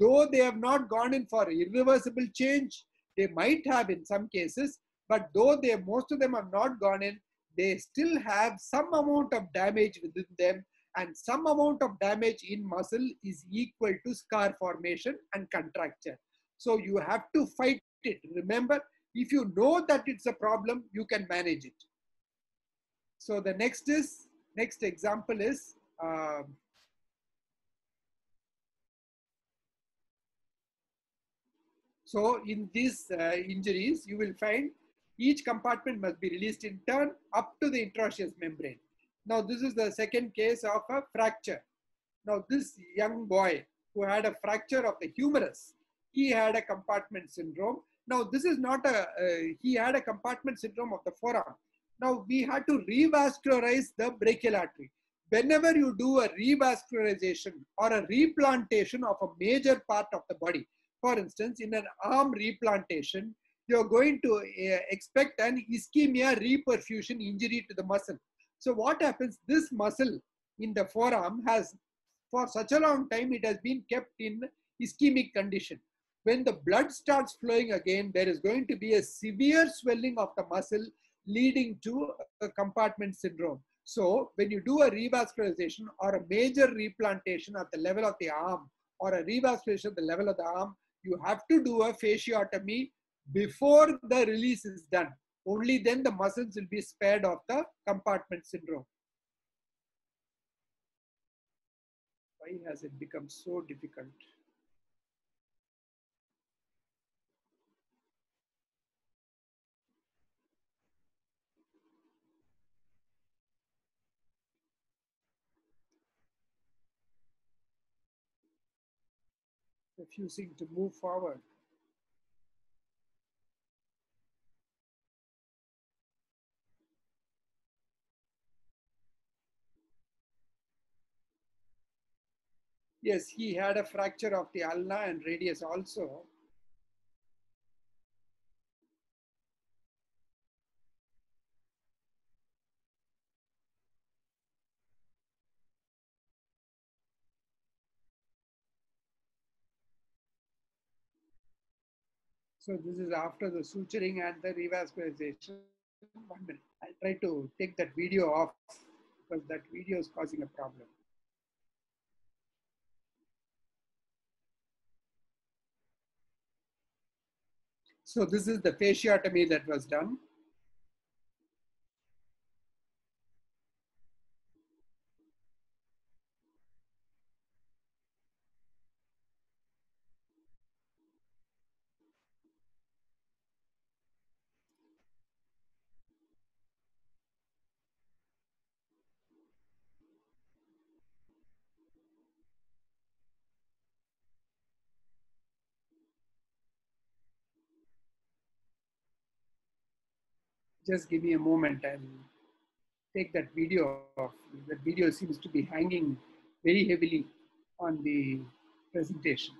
Though they have not gone in for irreversible change, they might have in some cases, but though most of them have not gone in, they still have some amount of damage within them, and some amount of damage in muscle is equal to scar formation and contracture. So you have to fight it. Remember, if you know that it's a problem, you can manage it. So the next example is So in these injuries, you will find each compartment must be released in turn up to the interosseous membrane. Now this is the second case of a fracture. Now this young boy who had a fracture of the humerus, he had a compartment syndrome. Now this is not a, he had a compartment syndrome of the forearm. Now we had to revascularize the brachial artery. Whenever you do a revascularization or a replantation of a major part of the body, for instance, in an arm replantation, you're going to expect an ischemia reperfusion injury to the muscle. So what happens, this muscle in the forearm has, for such a long time, it has been kept in ischemic condition. When the blood starts flowing again, there is going to be a severe swelling of the muscle leading to a compartment syndrome. So when you do a revascularization or a major replantation at the level of the arm or a revascularization at the level of the arm, you have to do a fasciotomy before the release is done. Only then the muscles will be spared of the compartment syndrome. Why has it become so difficult? Refusing to move forward. Yes, he had a fracture of the ulna and radius also. So this is after the suturing and the revascularization. 1 minute. I'll try to take that video off because that video is causing a problem. So this is the fasciotomy that was done. Just give me a moment, I'll take that video off. That video seems to be hanging very heavily on the presentation.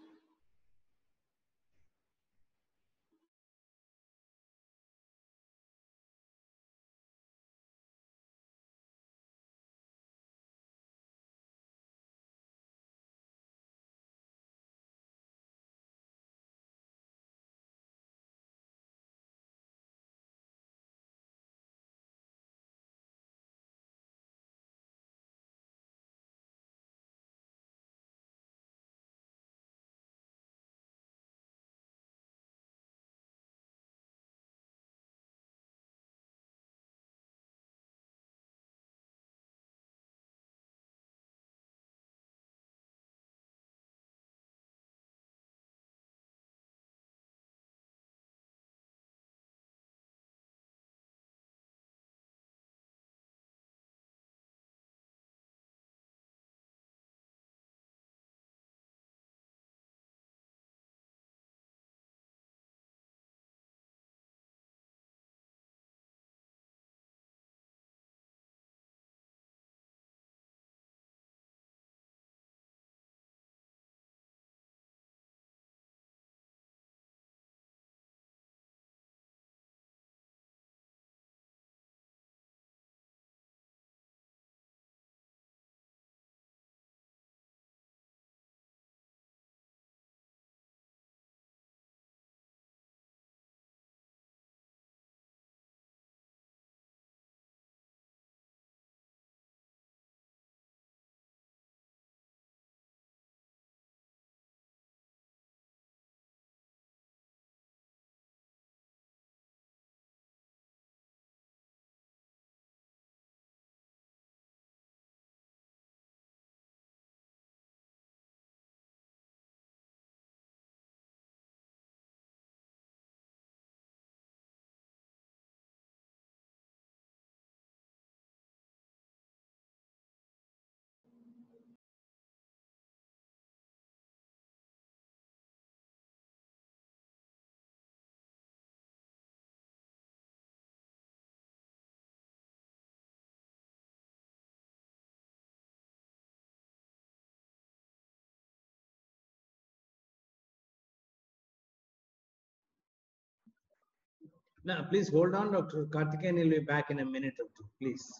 Now, please hold on, Dr. Karthikeyan will be back in a minute or two, please.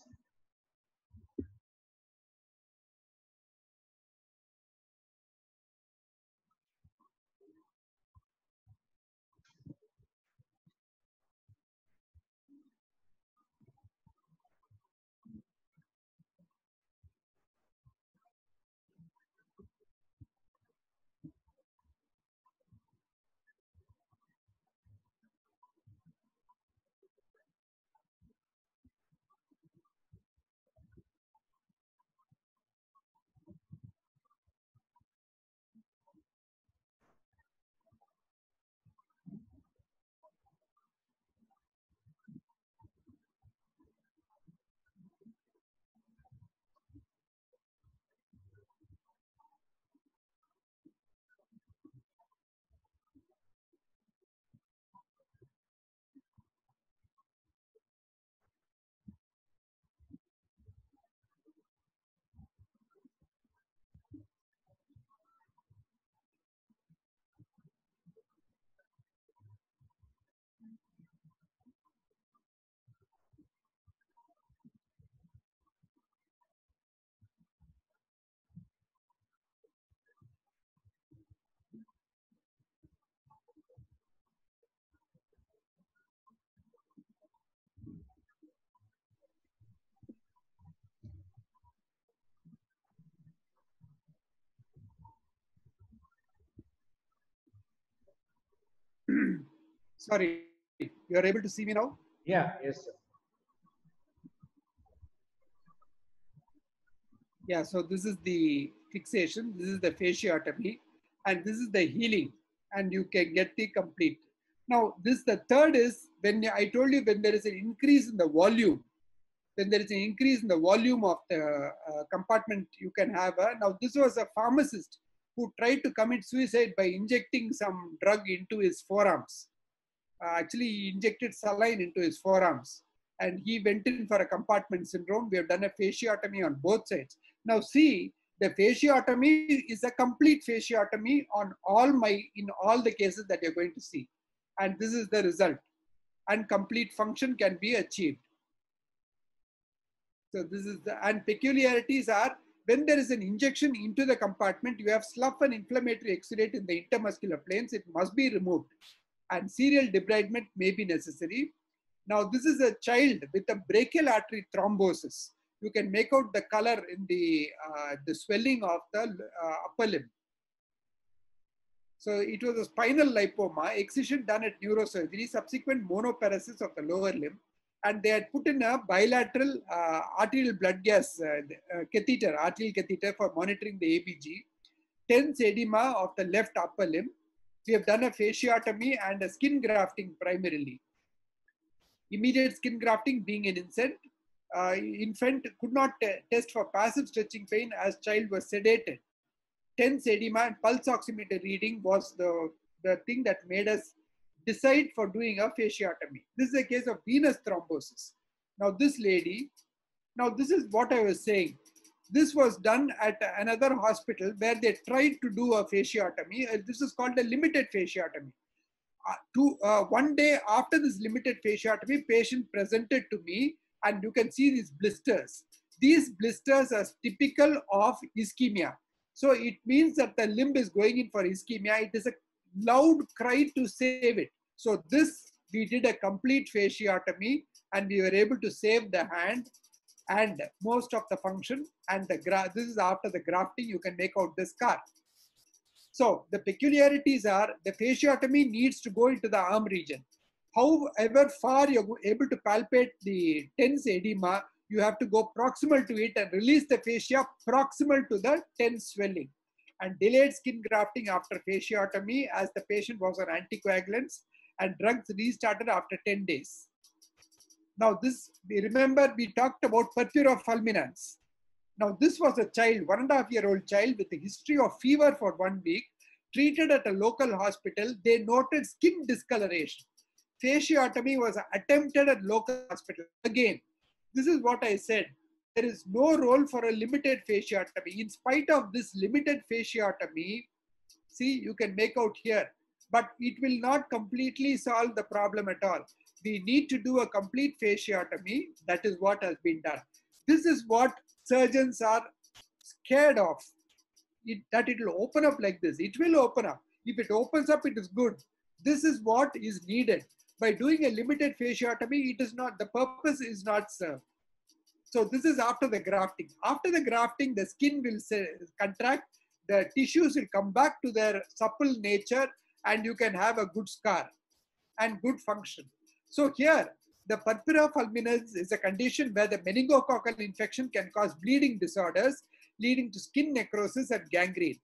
Sorry, you are able to see me now? Yeah, yes, sir. Yeah, so this is the fixation, this is the fasciotomy, and this is the healing, and you can get the complete. Now, this the third is, when I told you when there is an increase in the volume, when there is an increase in the volume of the compartment, you can have a, now this was a pharmacist who tried to commit suicide by injecting some drug into his forearms. Actually, he injected saline into his forearms and he went in for a compartment syndrome. We have done a fasciotomy on both sides. Now see, the fasciotomy is a complete fasciotomy on all in all the cases that you're going to see. And this is the result. And complete function can be achieved. So this is the, and peculiarities are, when there is an injection into the compartment, you have slough and inflammatory exudate in the intermuscular planes. It must be removed. And serial debridement may be necessary. Now, this is a child with a brachial artery thrombosis. You can make out the color in the swelling of the upper limb. So it was a spinal lipoma, excision done at neurosurgery, subsequent monoparesis of the lower limb. And they had put in a bilateral arterial blood gas catheter, arterial catheter for monitoring the ABG, tense edema of the left upper limb. We have done a fasciotomy and a skin grafting primarily. Immediate skin grafting being an infant. Infant could not test for passive stretching pain as child was sedated. Tense edema and pulse oximeter reading was the thing that made us decide for doing a fasciotomy. This is a case of venous thrombosis. Now this lady, now this is what I was saying. This was done at another hospital where they tried to do a fasciotomy. This is called a limited fasciotomy. One day after this limited fasciotomy, patient presented to me and you can see these blisters. These blisters are typical of ischemia. So it means that the limb is going in for ischemia. It is a loud cry to save it. So this, we did a complete fasciotomy and we were able to save the hand and most of the function, and the this is after the grafting, you can make out this scar. So the peculiarities are, the fasciotomy needs to go into the arm region. However far you're able to palpate the tense edema, you have to go proximal to it and release the fascia proximal to the tense swelling. And delayed skin grafting after fasciotomy as the patient was on anticoagulants and drugs restarted after 10 days. Now this, we remember we talked about purpura fulminans. Now this was a child, 1.5-year-old child with a history of fever for 1 week, treated at a local hospital. They noted skin discoloration. Fasciotomy was attempted at local hospital. Again, this is what I said. There is no role for a limited fasciotomy. In spite of this limited fasciotomy, see, you can make out here, but it will not completely solve the problem at all. we need to do a complete fasciotomy. That is what has been done. This is what surgeons are scared of, that it will open up like this. It will open up. If it opens up, it is good. This is what is needed. By doing a limited fasciotomy, it is not, the purpose is not served. So this is after the grafting. After the grafting, the skin will contract, the tissues will come back to their supple nature, and you can have a good scar and good function. So here, the purpura fulminans is a condition where the meningococcal infection can cause bleeding disorders, leading to skin necrosis and gangrene.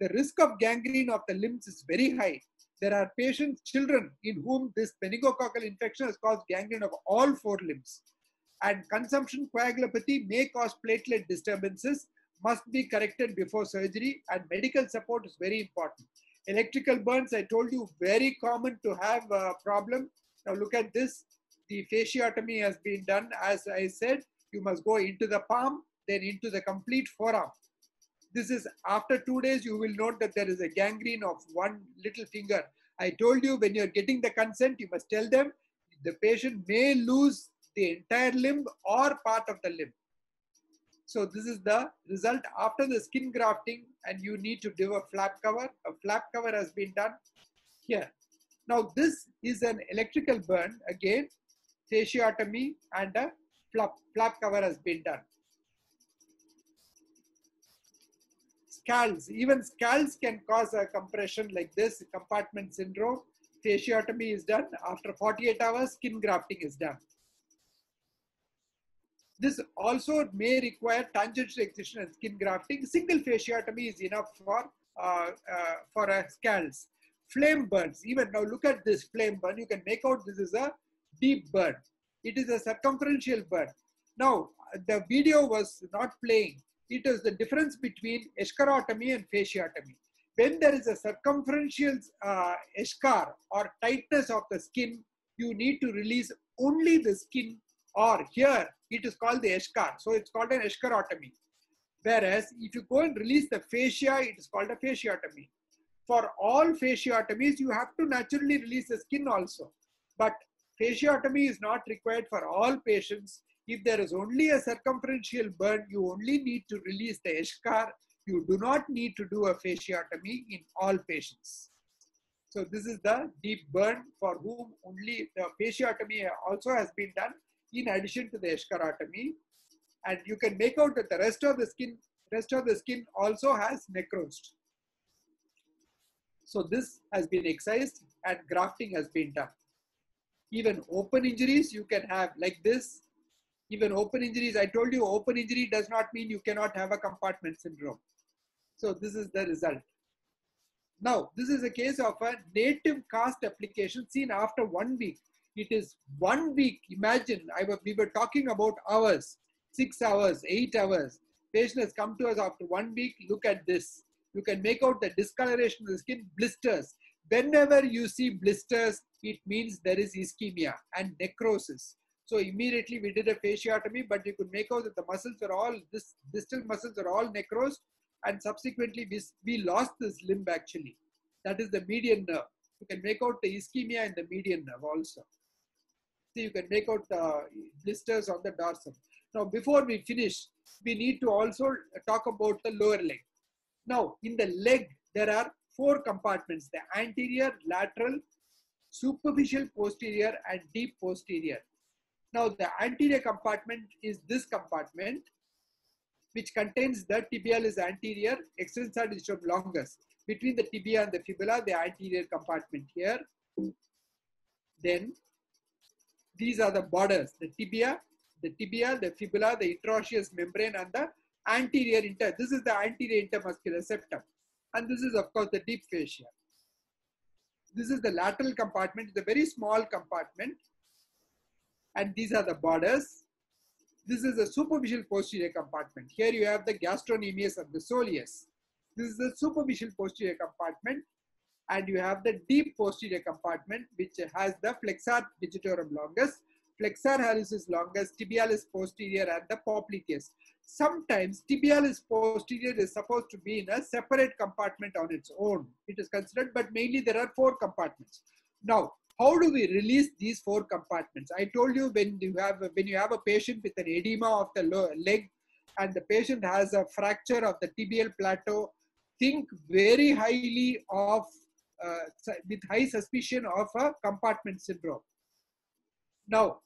The risk of gangrene of the limbs is very high. There are patients, children, in whom this meningococcal infection has caused gangrene of all four limbs. And consumption coagulopathy may cause platelet disturbances, must be corrected before surgery, and medical support is very important. Electrical burns, I told you, very common to have a problem. Now look at this. The fasciotomy has been done. As I said, you must go into the palm, then into the complete forearm. This is after 2 days, you will note that there is a gangrene of one little finger. I told you when you're getting the consent, you must tell them the patient may lose the entire limb or part of the limb. So this is the result after the skin grafting, and you need to give a flap cover. A flap cover has been done here. Now this is an electrical burn, again, fasciotomy, and a flap cover has been done. Scalds, even scalds can cause a compression like this, compartment syndrome. Fasciotomy is done. After 48 hours, skin grafting is done. This also may require tangential excision and skin grafting. Single fasciotomy is enough for scalds. Flame burns, even now look at this flame burn. You can make out this is a deep burn. It is a circumferential burn. Now, the video was not playing. It is the difference between escharotomy and fasciotomy. When there is a circumferential eschar or tightness of the skin, you need to release only the skin, or here it is called the eschar. So it's called an escharotomy. Whereas if you go and release the fascia, it is called a fasciotomy. For all fasciotomies, you have to naturally release the skin also. But fasciotomy is not required for all patients. If there is only a circumferential burn, you only need to release the eschar. You do not need to do a fasciotomy in all patients. So this is the deep burn for whom only the fasciotomy also has been done in addition to the escharotomy. And you can make out that the rest of the skin also has necrosed. So this has been excised and grafting has been done. Even open injuries you can have like this. Even open injuries, I told you, open injury does not mean you cannot have a compartment syndrome. So this is the result. Now, this is a case of a native cast application seen after 1 week. It is 1 week. Imagine, we were talking about hours, 6 hours, 8 hours. Patient has come to us after 1 week. Look at this. You can make out the discoloration of the skin, blisters. Whenever you see blisters, it means there is ischemia and necrosis. So immediately we did a fasciotomy, but you could make out that the muscles are all, this distal muscles are all necrosed, and subsequently we lost this limb actually. That is the median nerve. You can make out the ischemia in the median nerve also. So you can make out the blisters on the dorsum. Now before we finish, we need to also talk about the lower leg. Now in the leg, there are 4 compartments, the anterior, lateral, superficial posterior, and deep posterior. Now the anterior compartment is this compartment, which contains the tibialis anterior, extensor digitorum longus. Between the tibia and the fibula, the anterior compartment here. Then these are the borders, the tibia, the fibula, the interosseous membrane, and the anterior inter. This is the anterior intermuscular septum. And this is of course the deep fascia. This is the lateral compartment, the very small compartment. And these are the borders. This is the superficial posterior compartment. Here you have the gastrocnemius and the soleus. This is the superficial posterior compartment. And you have the deep posterior compartment, which has the flexor digitorum longus, flexor hallucis longus, tibialis posterior, and the popliteus. Sometimes tibialis posterior is supposed to be in a separate compartment on its own. It is considered, but mainly there are 4 compartments. Now, How do we release these four compartments? I told you when you have a patient with an edema of the leg and the patient has a fracture of the tibial plateau, think very highly of with high suspicion of a compartment syndrome. Now,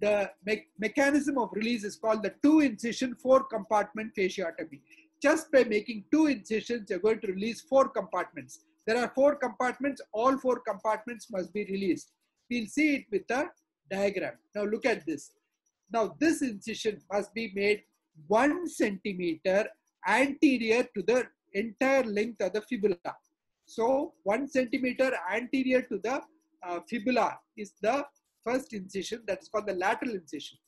the mechanism of release is called the 2-incision, 4-compartment fasciotomy. Just by making 2 incisions, you're going to release 4 compartments. There are 4 compartments. All 4 compartments must be released. We'll see it with a diagram. Now look at this. Now this incision must be made 1 centimeter anterior to the entire length of the fibula. So 1 centimeter anterior to the fibula is the first incision. That's called the lateral incision.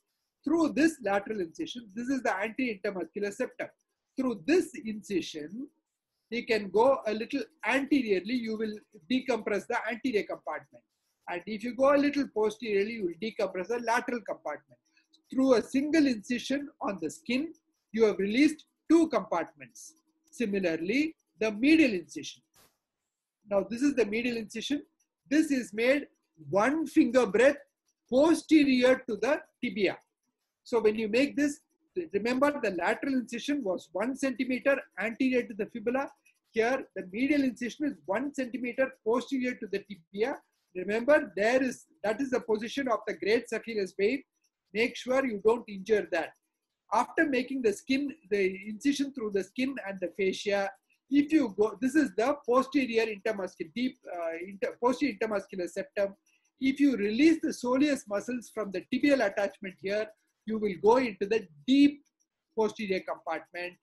Through this lateral incision, this is the anti-intermuscular septum. Through this incision, you can go a little anteriorly. You will decompress the anterior compartment, and if you go a little posteriorly, you will decompress the lateral compartment. Through a single incision on the skin, you have released 2 compartments. Similarly, the medial incision. Now this is the medial incision. This is made 1 finger breadth posterior to the tibia. So when you make this, remember the lateral incision was 1 centimeter anterior to the fibula. Here the medial incision is 1 centimeter posterior to the tibia. Remember, that is the position of the great saphenous vein. Make sure you don't injure that. After making the skin, the incision through the skin and the fascia, if you go, this is the posterior intermuscular posterior intermuscular septum. If you release the soleus muscles from the tibial attachment here, you will go into the deep posterior compartment,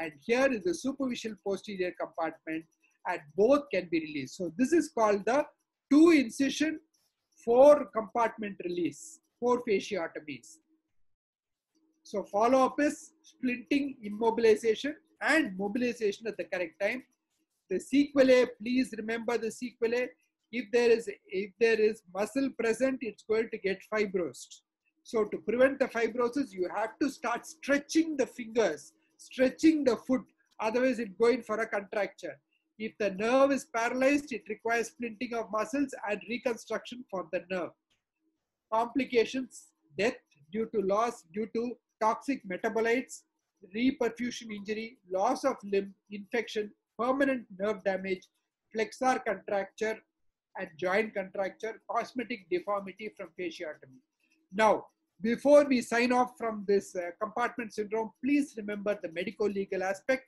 and here is the superficial posterior compartment, and both can be released. So this is called the 2-incision, 4-compartment release, 4 fasciotomies. So follow up is splinting, immobilization, and mobilization at the correct time. The sequelae, please remember the sequelae. If there is muscle present, it's going to get fibrosed. So to prevent the fibrosis, you have to start stretching the fingers, stretching the foot. Otherwise, it's going for a contracture. If the nerve is paralyzed, it requires splinting of muscles and reconstruction for the nerve. Complications: death due to loss due to toxic metabolites, reperfusion injury, loss of limb, infection, permanent nerve damage, flexor contracture and joint contracture, cosmetic deformity from fasciotomy. Now, before we sign off from this compartment syndrome, please remember the medico-legal aspect.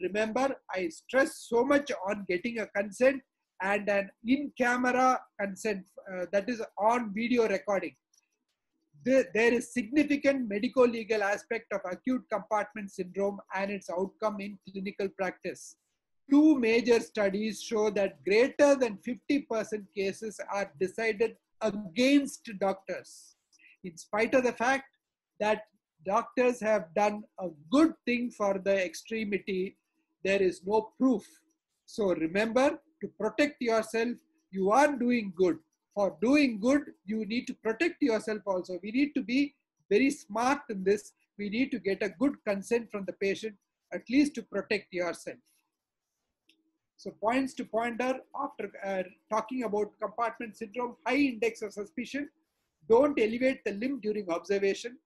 Remember, I stress so much on getting a consent and an in-camera consent, that is on video recording. There is significant medico-legal aspect of acute compartment syndrome and its outcome in clinical practice. 2 major studies show that greater than 50% cases are decided against doctors, in spite of the fact that doctors have done a good thing for the extremity. There is no proof. So remember, to protect yourself, you are doing good. For doing good, you need to protect yourself also. We need to be very smart in this. We need to get a good consent from the patient, at least to protect yourself. So points to ponder after talking about compartment syndrome: high index of suspicion, don't elevate the limb during observation,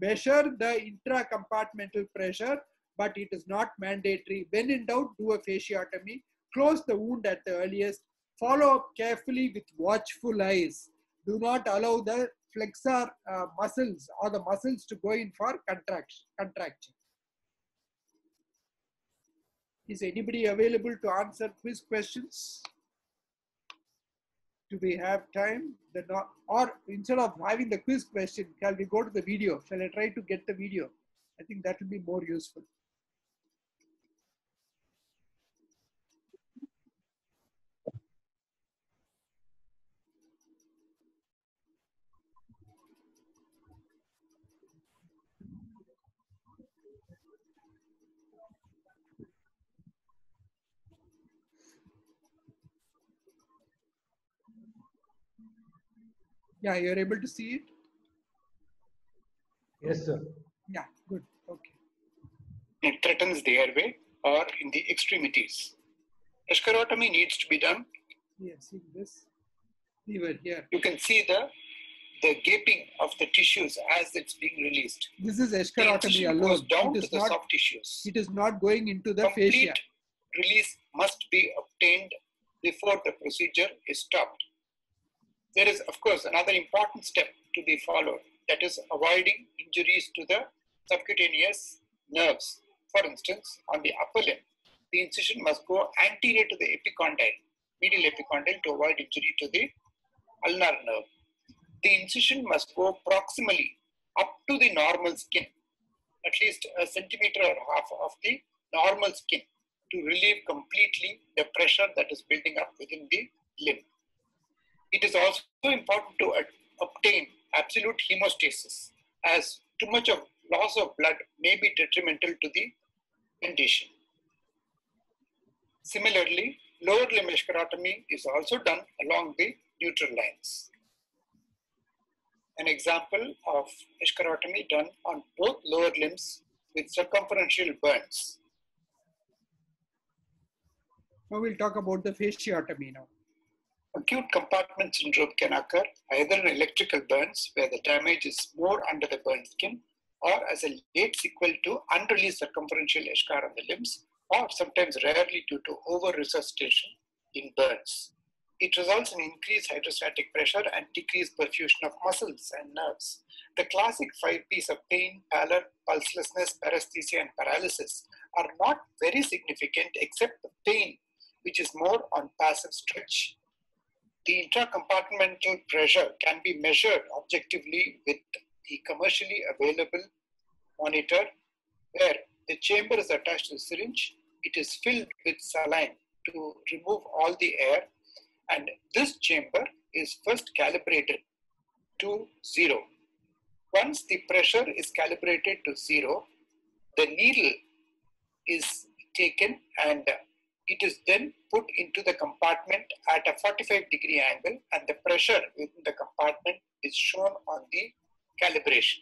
measure the intracompartmental pressure, but it is not mandatory. When in doubt, do a fasciotomy, close the wound at the earliest, follow up carefully with watchful eyes. Do not allow the flexor muscles or the muscles to go in for contraction. Is anybody available to answer quiz questions? Do we have time? Or instead of having the quiz question, shall we go to the video? Shall I try to get the video? I think that will be more useful. Yeah, you're able to see it? Yes, sir. Yeah, good. Okay. It threatens the airway or in the extremities. Fasciotomy needs to be done. Yes, in this. We were here. You can see the gaping of the tissues as it's being released. This is escharotomy alone. It goes down to the soft tissues. It is not going into the fascia. Release must be obtained before the procedure is stopped. There is, of course, another important step to be followed, that is avoiding injuries to the subcutaneous nerves. For instance, on the upper limb, the incision must go anterior to the epicondyle, medial epicondyle, to avoid injury to the ulnar nerve. The incision must go proximally up to the normal skin, at least 1 centimeter or half of the normal skin, to relieve completely the pressure that is building up within the limb. It is also important to obtain absolute hemostasis, as too much of loss of blood may be detrimental to the condition. Similarly, lower limb escharotomy is also done along the neutral lines. An example of escharotomy done on both lower limbs with circumferential burns. Now we'll talk about the fasciotomy now. Acute compartment syndrome can occur either in electrical burns, where the damage is more under the burn skin, or as a late sequel to unreleased circumferential eschar on the limbs, or sometimes rarely due to over-resuscitation in burns. It results in increased hydrostatic pressure and decreased perfusion of muscles and nerves. The classic 5 Ps of pain, pallor, pulselessness, paresthesia, and paralysis are not very significant except the pain, which is more on passive stretch. The intracompartmental pressure can be measured objectively with the commercially available monitor, where the chamber is attached to a syringe. It is filled with saline to remove all the air, and this chamber is first calibrated to 0. Once the pressure is calibrated to 0, the needle is taken and it is then put into the compartment at a 45-degree angle, and the pressure within the compartment is shown on the calibration.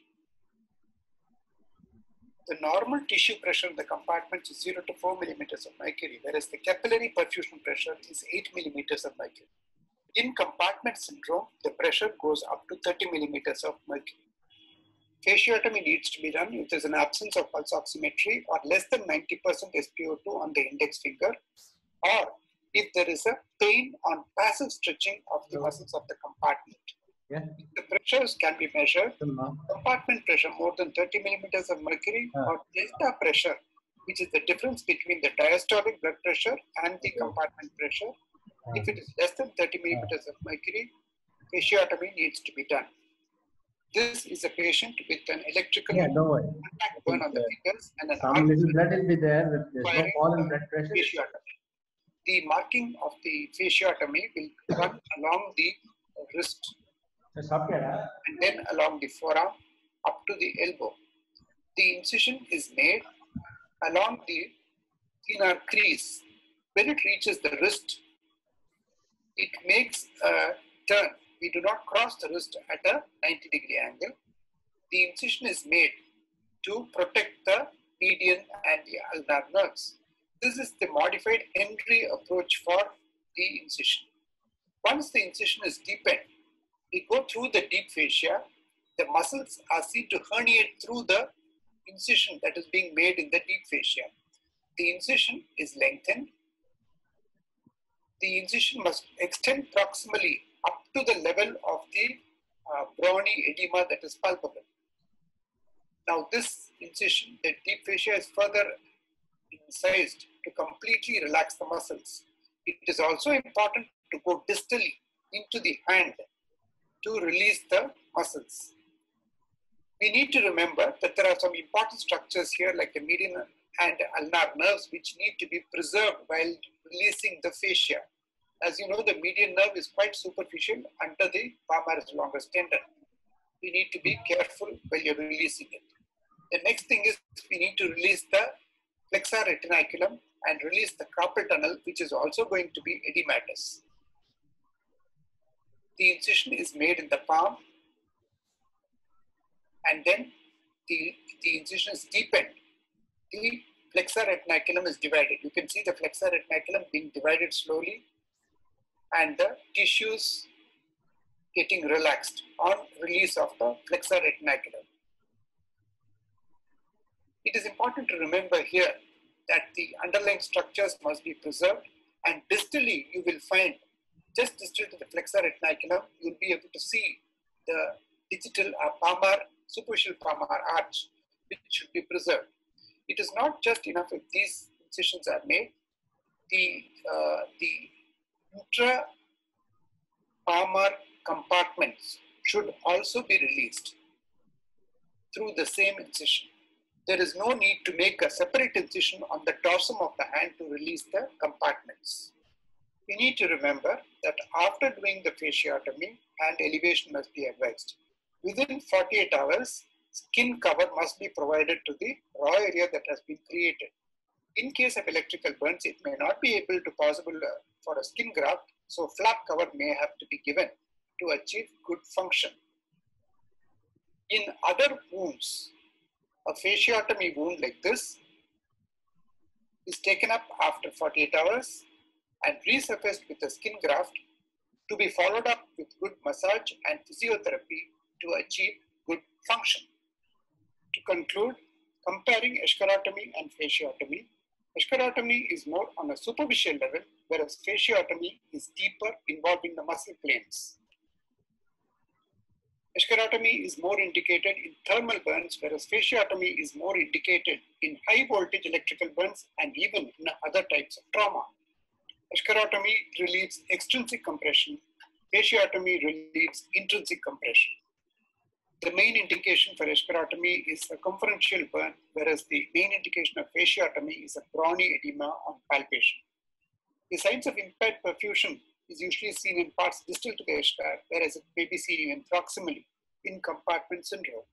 The normal tissue pressure in the compartment is 0 to 4 millimeters of mercury, whereas the capillary perfusion pressure is 8 millimeters of mercury. In compartment syndrome, the pressure goes up to 30 millimeters of mercury. Fasciotomy needs to be done if there's an absence of pulse oximetry or less than 90% SpO2 on the index finger, or if there is a pain on passive stretching of the muscles of the compartment. Yeah. The pressures can be measured. Compartment pressure more than 30 millimeters of mercury, or delta pressure, which is the difference between the diastolic blood pressure and the compartment pressure. If it is less than 30 millimeters of mercury, fasciotomy needs to be done. This is a patient with an electrical contact burn on the fingers and some little blood will be there with no fall in blood pressure. Fasciotomy. The marking of the fasciotomy will run along the wrist and then along the forearm up to the elbow. The incision is made along the thenar crease. When it reaches the wrist, it makes a turn. We do not cross the wrist at a 90-degree angle. The incision is made to protect the median and the ulnar nerves. This is the modified Henry approach for the incision. Once the incision is deepened, we go through the deep fascia. The muscles are seen to herniate through the incision that is being made in the deep fascia. The incision is lengthened. The incision must extend proximally up to the level of the brawny edema that is palpable. Now this incision, the deep fascia, is further incised to completely relax the muscles. It is also important to go distally into the hand to release the muscles. We need to remember that there are some important structures here, like the median and ulnar nerves, which need to be preserved while releasing the fascia. As you know, the median nerve is quite superficial under the palmaris longus tendon. We need to be careful while you're releasing it. The next thing is we need to release the flexor retinaculum and release the carpal tunnel, which is also going to be edematous. The incision is made in the palm, and then the incision is deepened. The flexor retinaculum is divided. You can see the flexor retinaculum being divided slowly, and the tissues getting relaxed on release of the flexor retinaculum. It is important to remember here that the underlying structures must be preserved, and distally you will find, just distal to the flexor retinaculum, you will be able to see the digital palmar, superficial palmar arch, which should be preserved. It is not just enough if these incisions are made. The ultra palmar compartments should also be released through the same incision. There is no need to make a separate incision on the dorsum of the hand to release the compartments. We need to remember that after doing the fasciotomy, hand elevation must be advised. Within 48 hours, skin cover must be provided to the raw area that has been created. In case of electrical burns, it may not be able to possible for a skin graft, so flap cover may have to be given to achieve good function. In other wounds, a fasciotomy wound like this is taken up after 48 hours and resurfaced with a skin graft to be followed up with good massage and physiotherapy to achieve good function. To conclude, comparing eschatolomy and fasciotomy, eschatolomy is more on a superficial level, whereas fasciotomy is deeper, involving the muscle planes. Eschatolomy is more indicated in thermal burns, whereas fasciotomy is more indicated in high voltage electrical burns and even in other types of trauma. Eschatolomy relieves extrinsic compression, fasciotomy relieves intrinsic compression. The main indication for eschatolomy is circumferential burn, whereas the main indication of fasciotomy is a brawny edema on palpation. The signs of impaired perfusion is usually seen in parts distal to the eschar, whereas it may be seen even proximally in compartment syndrome.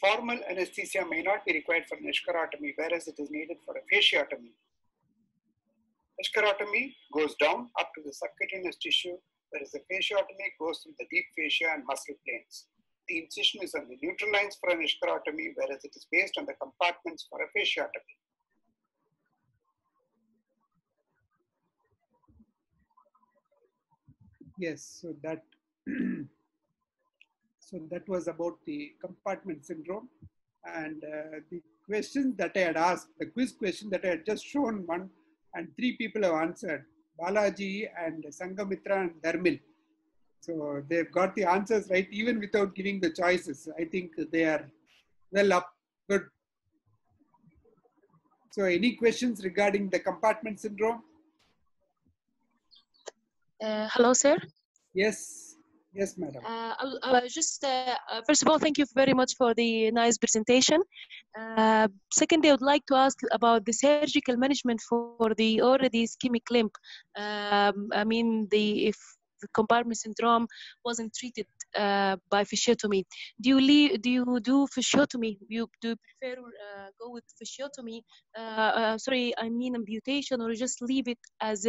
Formal anesthesia may not be required for an eschatolomy, whereas it is needed for a fasciotomy. Eschatolomy goes down up to the subcutaneous tissue, whereas the fasciotomy goes through the deep fascia and muscle planes. The incision is on the neutral lines for an eschatolomy, whereas it is based on the compartments for a fasciotomy. Yes, so that that was about the compartment syndrome, and the questions that I had asked, the quiz question that I had just shown one, and three people have answered. Balaji and Sangamitra and Dharmil. So they've got the answers right, even without giving the choices. I think they are well up. Good. So any questions regarding the compartment syndrome? Hello, sir. Yes. Yes, madam. First of all, thank you very much for the nice presentation. Secondly, I would like to ask about the surgical management for the already ischemic limb. I mean, if the compartment syndrome wasn't treated by fasciotomy, do you do fasciotomy? Do you prefer go with fasciotomy? Sorry, I mean amputation, or just leave it as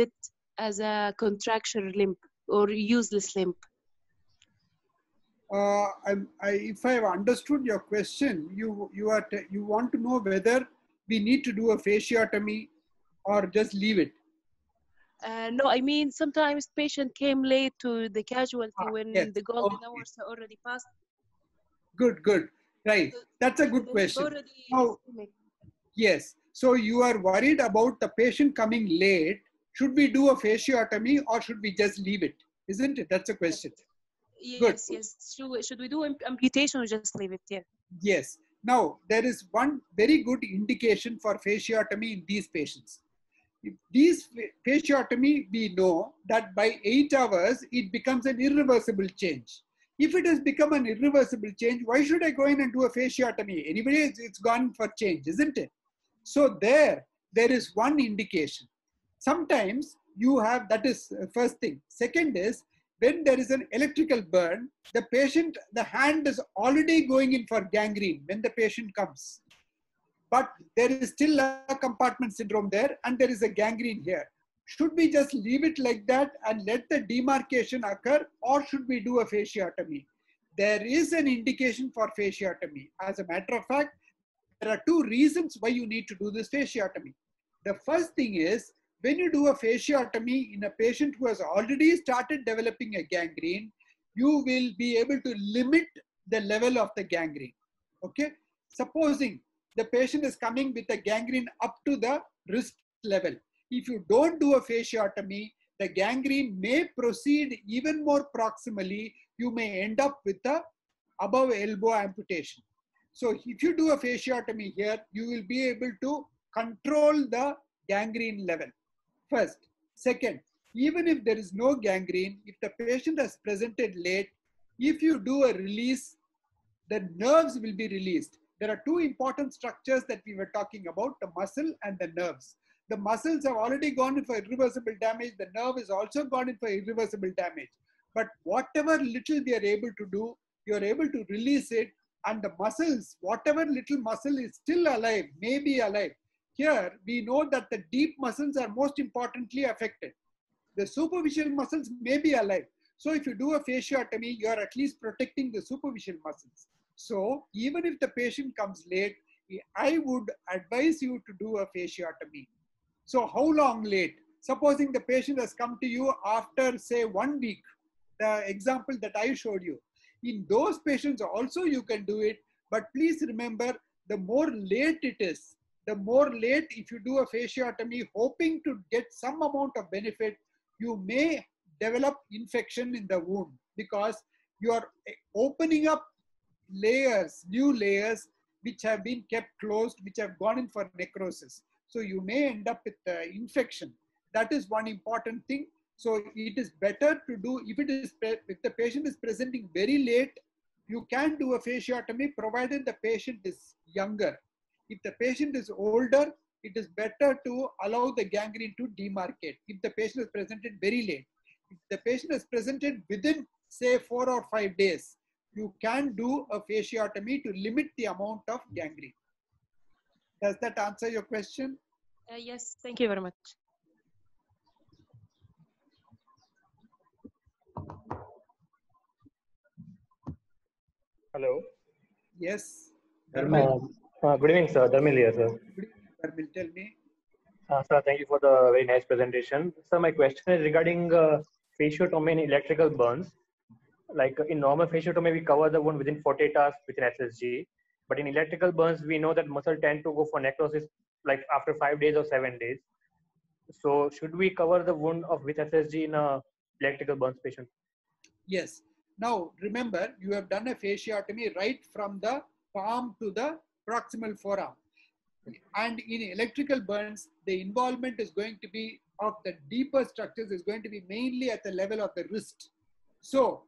a contracture limb or useless limb? If I have understood your question, you want to know whether we need to do a fasciotomy or just leave it. No, I mean sometimes patient came late to the casualty when the golden hours are already passed. Good, good, right. That's a good question. Now, yes. So you are worried about the patient coming late. Should we do a fasciotomy or should we just leave it? Isn't it? That's a question. Yes, good. Yes. Should we do amputation or just leave it here? Yes. Now, there is one very good indication for fasciotomy in these patients. If these fasciotomy, we know that by 8 hours, it becomes an irreversible change. If it has become an irreversible change, why should I go in and do a fasciotomy? Anybody, it's gone for change, isn't it? So there is one indication. Sometimes you have, that is first thing. Second is, when there is an electrical burn, the patient, the hand is already going in for gangrene when the patient comes. But there is still a compartment syndrome there and there is a gangrene here. Should we just leave it like that and let the demarcation occur, or should we do a fasciotomy? There is an indication for fasciotomy. As a matter of fact, there are two reasons why you need to do this fasciotomy. The first thing is When you do a fasciotomy in a patient who has already started developing a gangrene, you will be able to limit the level of the gangrene. Okay, supposing the patient is coming with a gangrene up to the wrist level, if you don't do a fasciotomy, the gangrene may proceed even more proximally. You may end up with a above elbow amputation. So if you do a fasciotomy here, you will be able to control the gangrene level first. Second, even if there is no gangrene, if the patient has presented late, if you do a release, the nerves will be released. There are two important structures that we were talking about, the muscle and the nerves. The muscles have already gone in for irreversible damage. The nerve is also gone in for irreversible damage. But whatever little they are able to do, you are able to release it, and the muscles, whatever little muscle is still alive, may be alive. Here, we know that the deep muscles are most importantly affected. The superficial muscles may be alive. So if you do a fasciotomy, you are at least protecting the superficial muscles. So even if the patient comes late, I would advise you to do a fasciotomy. So how long late? Supposing the patient has come to you after, say, 1 week, the example that I showed you. In those patients also you can do it, but please remember, the more late it is, the more late, if you do a fasciotomy hoping to get some amount of benefit, you may develop infection in the wound because you are opening up layers, new layers which have been kept closed, which have gone in for necrosis. So you may end up with infection. That is one important thing. So it is better to do, if the patient is presenting very late, you can do a fasciotomy provided the patient is younger. If the patient is older, it is better to allow the gangrene to demarcate. If the patient is presented very late, if the patient is presented within, say, 4 or 5 days, you can do a fasciotomy to limit the amount of gangrene. Does that answer your question? Yes, thank you very much. Hello. Yes. Good evening, sir. Dharmil here, sir. Good evening, Dharmil. Tell me. Sir, thank you for the very nice presentation. Sir, my question is regarding fasciotomy and electrical burns. Like in normal fasciotomy, we cover the wound within 48 hours with an SSG. But in electrical burns, we know that muscle tend to go for necrosis like after 5 days or 7 days. So should we cover the wound with SSG in an electrical burns patient? Yes. Now, remember, you have done a fasciotomy right from the palm to the proximal forearm. And in electrical burns, the involvement is going to be of the deeper structures, is going to be mainly at the level of the wrist. So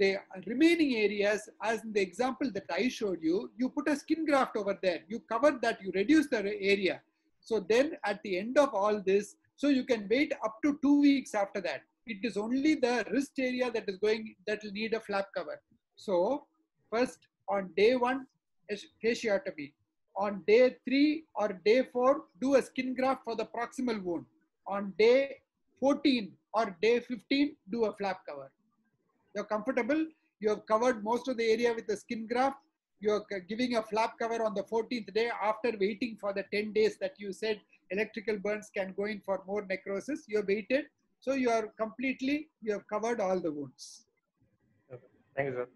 the remaining areas, as in the example that I showed you, you put a skin graft over there. You cover that, you reduce the area. So then at the end of all this, so you can wait up to 2 weeks after that. It is only the wrist area that is going, that will need a flap cover. So first on day 1, fasciotomy. On day 3 or day 4, do a skin graft for the proximal wound. On day 14 or day 15, do a flap cover. You're comfortable. You have covered most of the area with the skin graft. You're giving a flap cover on the 14th day after waiting for the 10 days that you said electrical burns can go in for more necrosis. You have waited. So you are completely, you have covered all the wounds. Okay. Thank you, sir.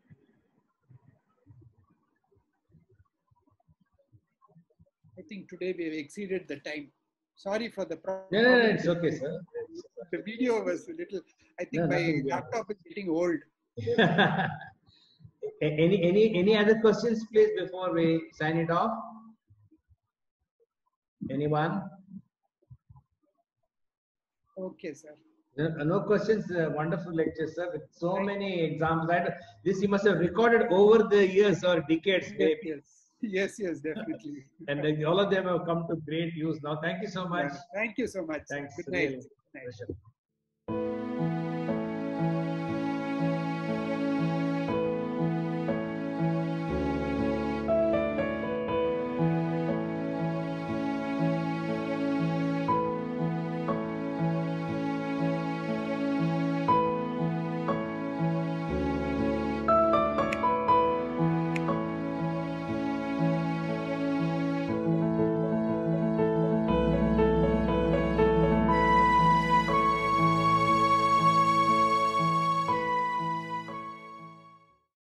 I think today we have exceeded the time. Sorry for the problem. No, it's okay, sir. The video was a little, I think my laptop is getting old. Any other questions, please, before we sign it off? Anyone? Okay, sir. No questions. Wonderful lecture, sir, with so many examples. This you must have recorded over the years or decades, maybe. Yes, definitely. And all of them have come to great use now. Thank you so much. Thank you so much. Thanks. Good night. Good night.